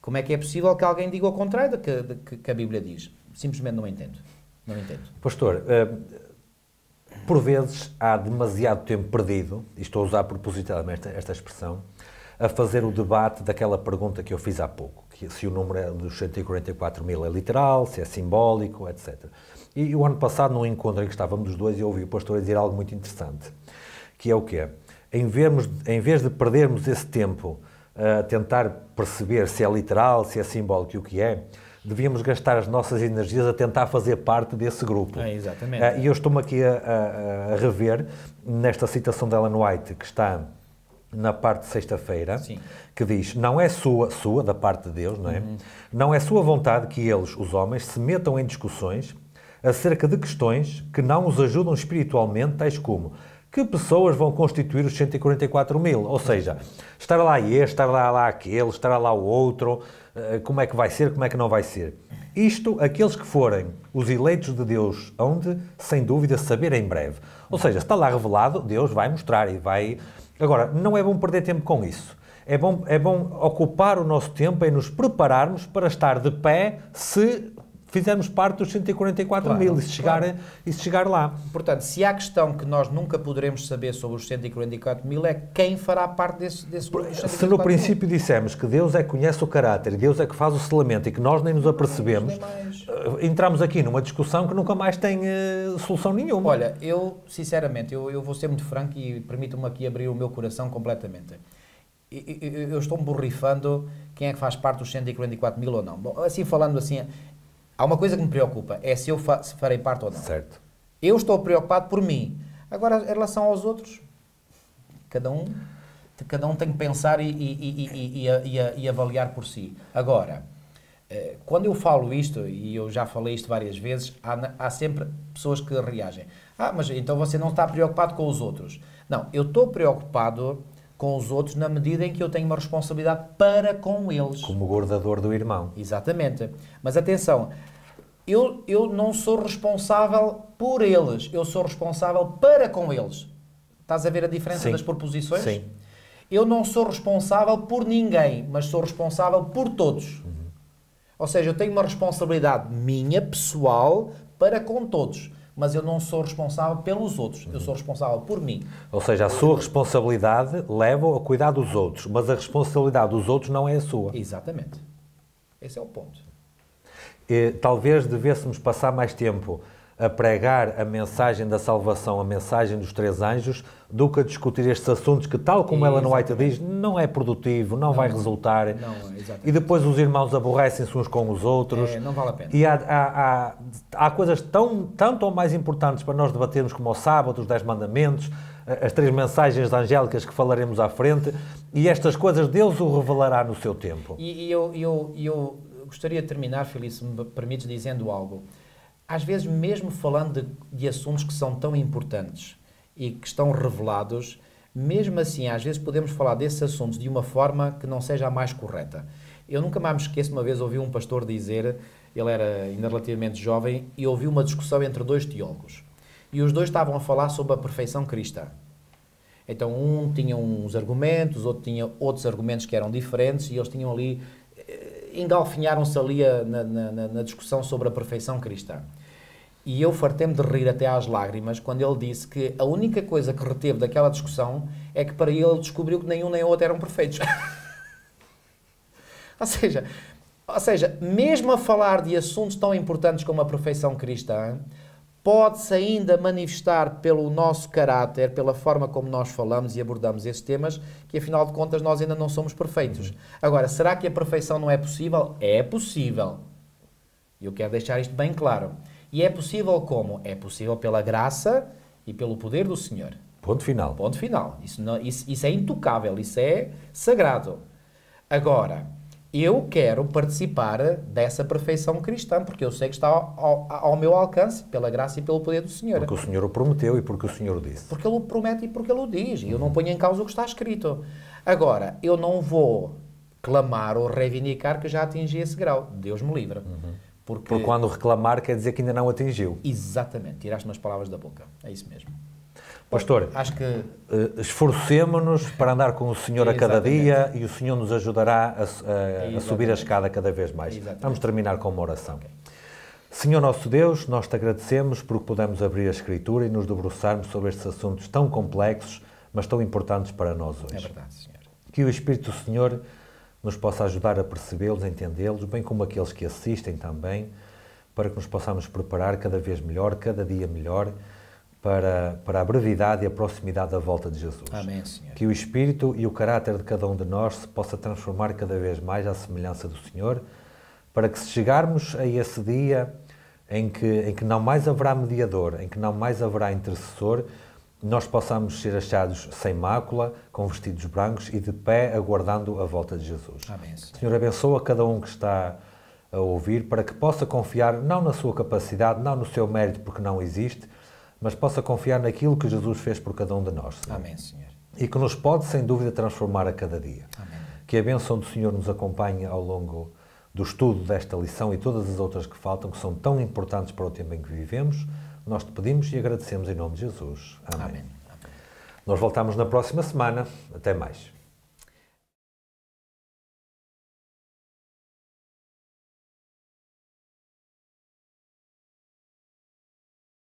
Como é que é possível que alguém diga o contrário do que, de, que a Bíblia diz? Simplesmente não entendo. Não entendo. Pastor, uh, por vezes há demasiado tempo perdido, e estou a usar propositadamente esta, esta expressão, a fazer o debate daquela pergunta que eu fiz há pouco, que se o número é dos cento e quarenta e quatro mil é literal, se é simbólico, etcétera. E o ano passado, num encontro em que estávamos os dois, eu ouvi o pastor dizer algo muito interessante, que é o quê? Em, vermos, em vez de perdermos esse tempo a tentar perceber se é literal, se é simbólico e o que é, devíamos gastar as nossas energias a tentar fazer parte desse grupo. É, exatamente. Ah, e eu estou-me aqui a, a, a rever nesta citação de Ellen White, que está na parte de sexta-feira, que diz, não é sua, sua, da parte de Deus, não é? Uhum. Não é sua vontade que eles, os homens, se metam em discussões acerca de questões que não os ajudam espiritualmente, tais como que pessoas vão constituir os cento e quarenta e quatro mil? Ou seja, estará lá este, estará lá aquele, estará lá o outro, como é que vai ser, como é que não vai ser. Isto, aqueles que forem os eleitos de Deus, onde, sem dúvida, saber em breve. Ou seja, está lá revelado, Deus vai mostrar e vai... Agora, não é bom perder tempo com isso. É bom, é bom ocupar o nosso tempo em nos prepararmos para estar de pé se fizermos parte dos cento e quarenta e quatro claro, mil e se, chegar, claro. e se chegar lá. Portanto, se há questão que nós nunca poderemos saber sobre os cento e quarenta e quatro mil é quem fará parte desse, desse grupo. Se no princípio mil. dissemos que Deus é que conhece o caráter, Deus é que faz o selamento e que nós nem nos apercebemos, nem entramos aqui numa discussão que nunca mais tem uh, solução nenhuma. Olha, eu, sinceramente, eu, eu vou ser muito franco e permito-me aqui abrir o meu coração completamente. Eu, eu, eu estou-me borrifando quem é que faz parte dos cento e quarenta e quatro mil ou não. Bom, assim falando assim... Há uma coisa que me preocupa, é se eu fa se farei parte ou não. Certo. Eu estou preocupado por mim. Agora, em relação aos outros, cada um, cada um tem que pensar e, e, e, e, e, e avaliar por si. Agora, quando eu falo isto, e eu já falei isto várias vezes, há, há sempre pessoas que reagem. Ah, mas então você não está preocupado com os outros. Não, eu estou preocupado com os outros na medida em que eu tenho uma responsabilidade para com eles. Como o guardador do irmão. Exatamente. Mas atenção, eu, eu não sou responsável por eles, eu sou responsável para com eles. Estás a ver a diferença Sim. das proposições? Sim. Eu não sou responsável por ninguém, mas sou responsável por todos. Uhum. Ou seja, eu tenho uma responsabilidade minha, pessoal, para com todos. Mas eu não sou responsável pelos outros, eu sou responsável por mim. Ou seja, a sua responsabilidade leva a cuidar dos outros, mas a responsabilidade dos outros não é a sua. Exatamente. Esse é o ponto. E, talvez devêssemos passar mais tempo a pregar a mensagem da salvação, a mensagem dos três anjos, do que a discutir estes assuntos que, tal como Ellen White diz, não é produtivo, não, não vai resultar. Não, e depois os irmãos aborrecem-se uns com os outros. É, não vale a pena. E há, há, há, há coisas tão, tanto ou mais importantes para nós debatermos como o sábado, os dez mandamentos, as três mensagens angélicas que falaremos à frente, e estas coisas Deus o revelará no seu tempo. E, e eu, eu, eu gostaria de terminar, Filipe, se me permites, dizendo algo. às vezes mesmo falando de, de assuntos que são tão importantes e que estão revelados, mesmo assim, às vezes podemos falar desses assuntos de uma forma que não seja a mais correta. Eu nunca mais me esqueço, uma vez ouvi um pastor dizer, ele era ainda relativamente jovem, e ouvi uma discussão entre dois teólogos. E os dois estavam a falar sobre a perfeição cristã. Então, um tinha uns argumentos, outro tinha outros argumentos que eram diferentes, e eles tinham ali, engalfinharam-se ali na, na, na discussão sobre a perfeição cristã. E eu fartei-me de rir até às lágrimas quando ele disse que a única coisa que reteve daquela discussão é que para ele descobriu que nenhum nem outro eram perfeitos. Ou seja, ou seja, mesmo a falar de assuntos tão importantes como a perfeição cristã, pode-se ainda manifestar pelo nosso caráter, pela forma como nós falamos e abordamos esses temas, que afinal de contas nós ainda não somos perfeitos. Agora, será que a perfeição não é possível? É possível. E eu quero deixar isto bem claro. E é possível como? É possível pela graça e pelo poder do Senhor. Ponto final. Ponto final. Isso, não, isso, isso é intocável, isso é sagrado. Agora, eu quero participar dessa perfeição cristã, porque eu sei que está ao, ao, ao meu alcance, pela graça e pelo poder do Senhor. Porque o Senhor o prometeu e porque o Senhor o disse. Porque Ele o promete e porque Ele o diz. Uhum. Eu não ponho em causa o que está escrito. Agora, eu não vou clamar ou reivindicar que já atingi esse grau. Deus me livre. Uhum. Porque... Porque quando reclamar quer dizer que ainda não atingiu. Exatamente. Tiraste umas palavras da boca. É isso mesmo. Pastor, acho que esforcemo-nos para andar com o Senhor é, a cada dia e o Senhor nos ajudará a, a, é, a subir a escada cada vez mais. Exatamente. Vamos terminar com uma oração. Okay. Senhor nosso Deus, nós te agradecemos porque pudemos abrir a Escritura e nos debruçarmos sobre estes assuntos tão complexos, mas tão importantes para nós hoje. É verdade, Senhor. Que o Espírito do Senhor nos possa ajudar a percebê-los, a entendê-los, bem como aqueles que assistem também, para que nos possamos preparar cada vez melhor, cada dia melhor, para, para a brevidade e a proximidade da volta de Jesus. Amém, Senhor. Que o Espírito e o caráter de cada um de nós se possa transformar cada vez mais à semelhança do Senhor, para que se chegarmos a esse dia em que, em que não mais haverá mediador, em que não mais haverá intercessor, nós possamos ser achados sem mácula, com vestidos brancos e de pé aguardando a volta de Jesus. Amém, Senhor. Senhor, abençoa cada um que está a ouvir, para que possa confiar não na sua capacidade, não no seu mérito, porque não existe, mas possa confiar naquilo que Jesus fez por cada um de nós. Senhor. Amém, Senhor. E que nos pode, sem dúvida, transformar a cada dia. Amém. Que a bênção do Senhor nos acompanhe ao longo do estudo desta lição e todas as outras que faltam, que são tão importantes para o tempo em que vivemos. Nós te pedimos e agradecemos em nome de Jesus. Amém. Amém. Amém. Nós voltamos na próxima semana. Até mais.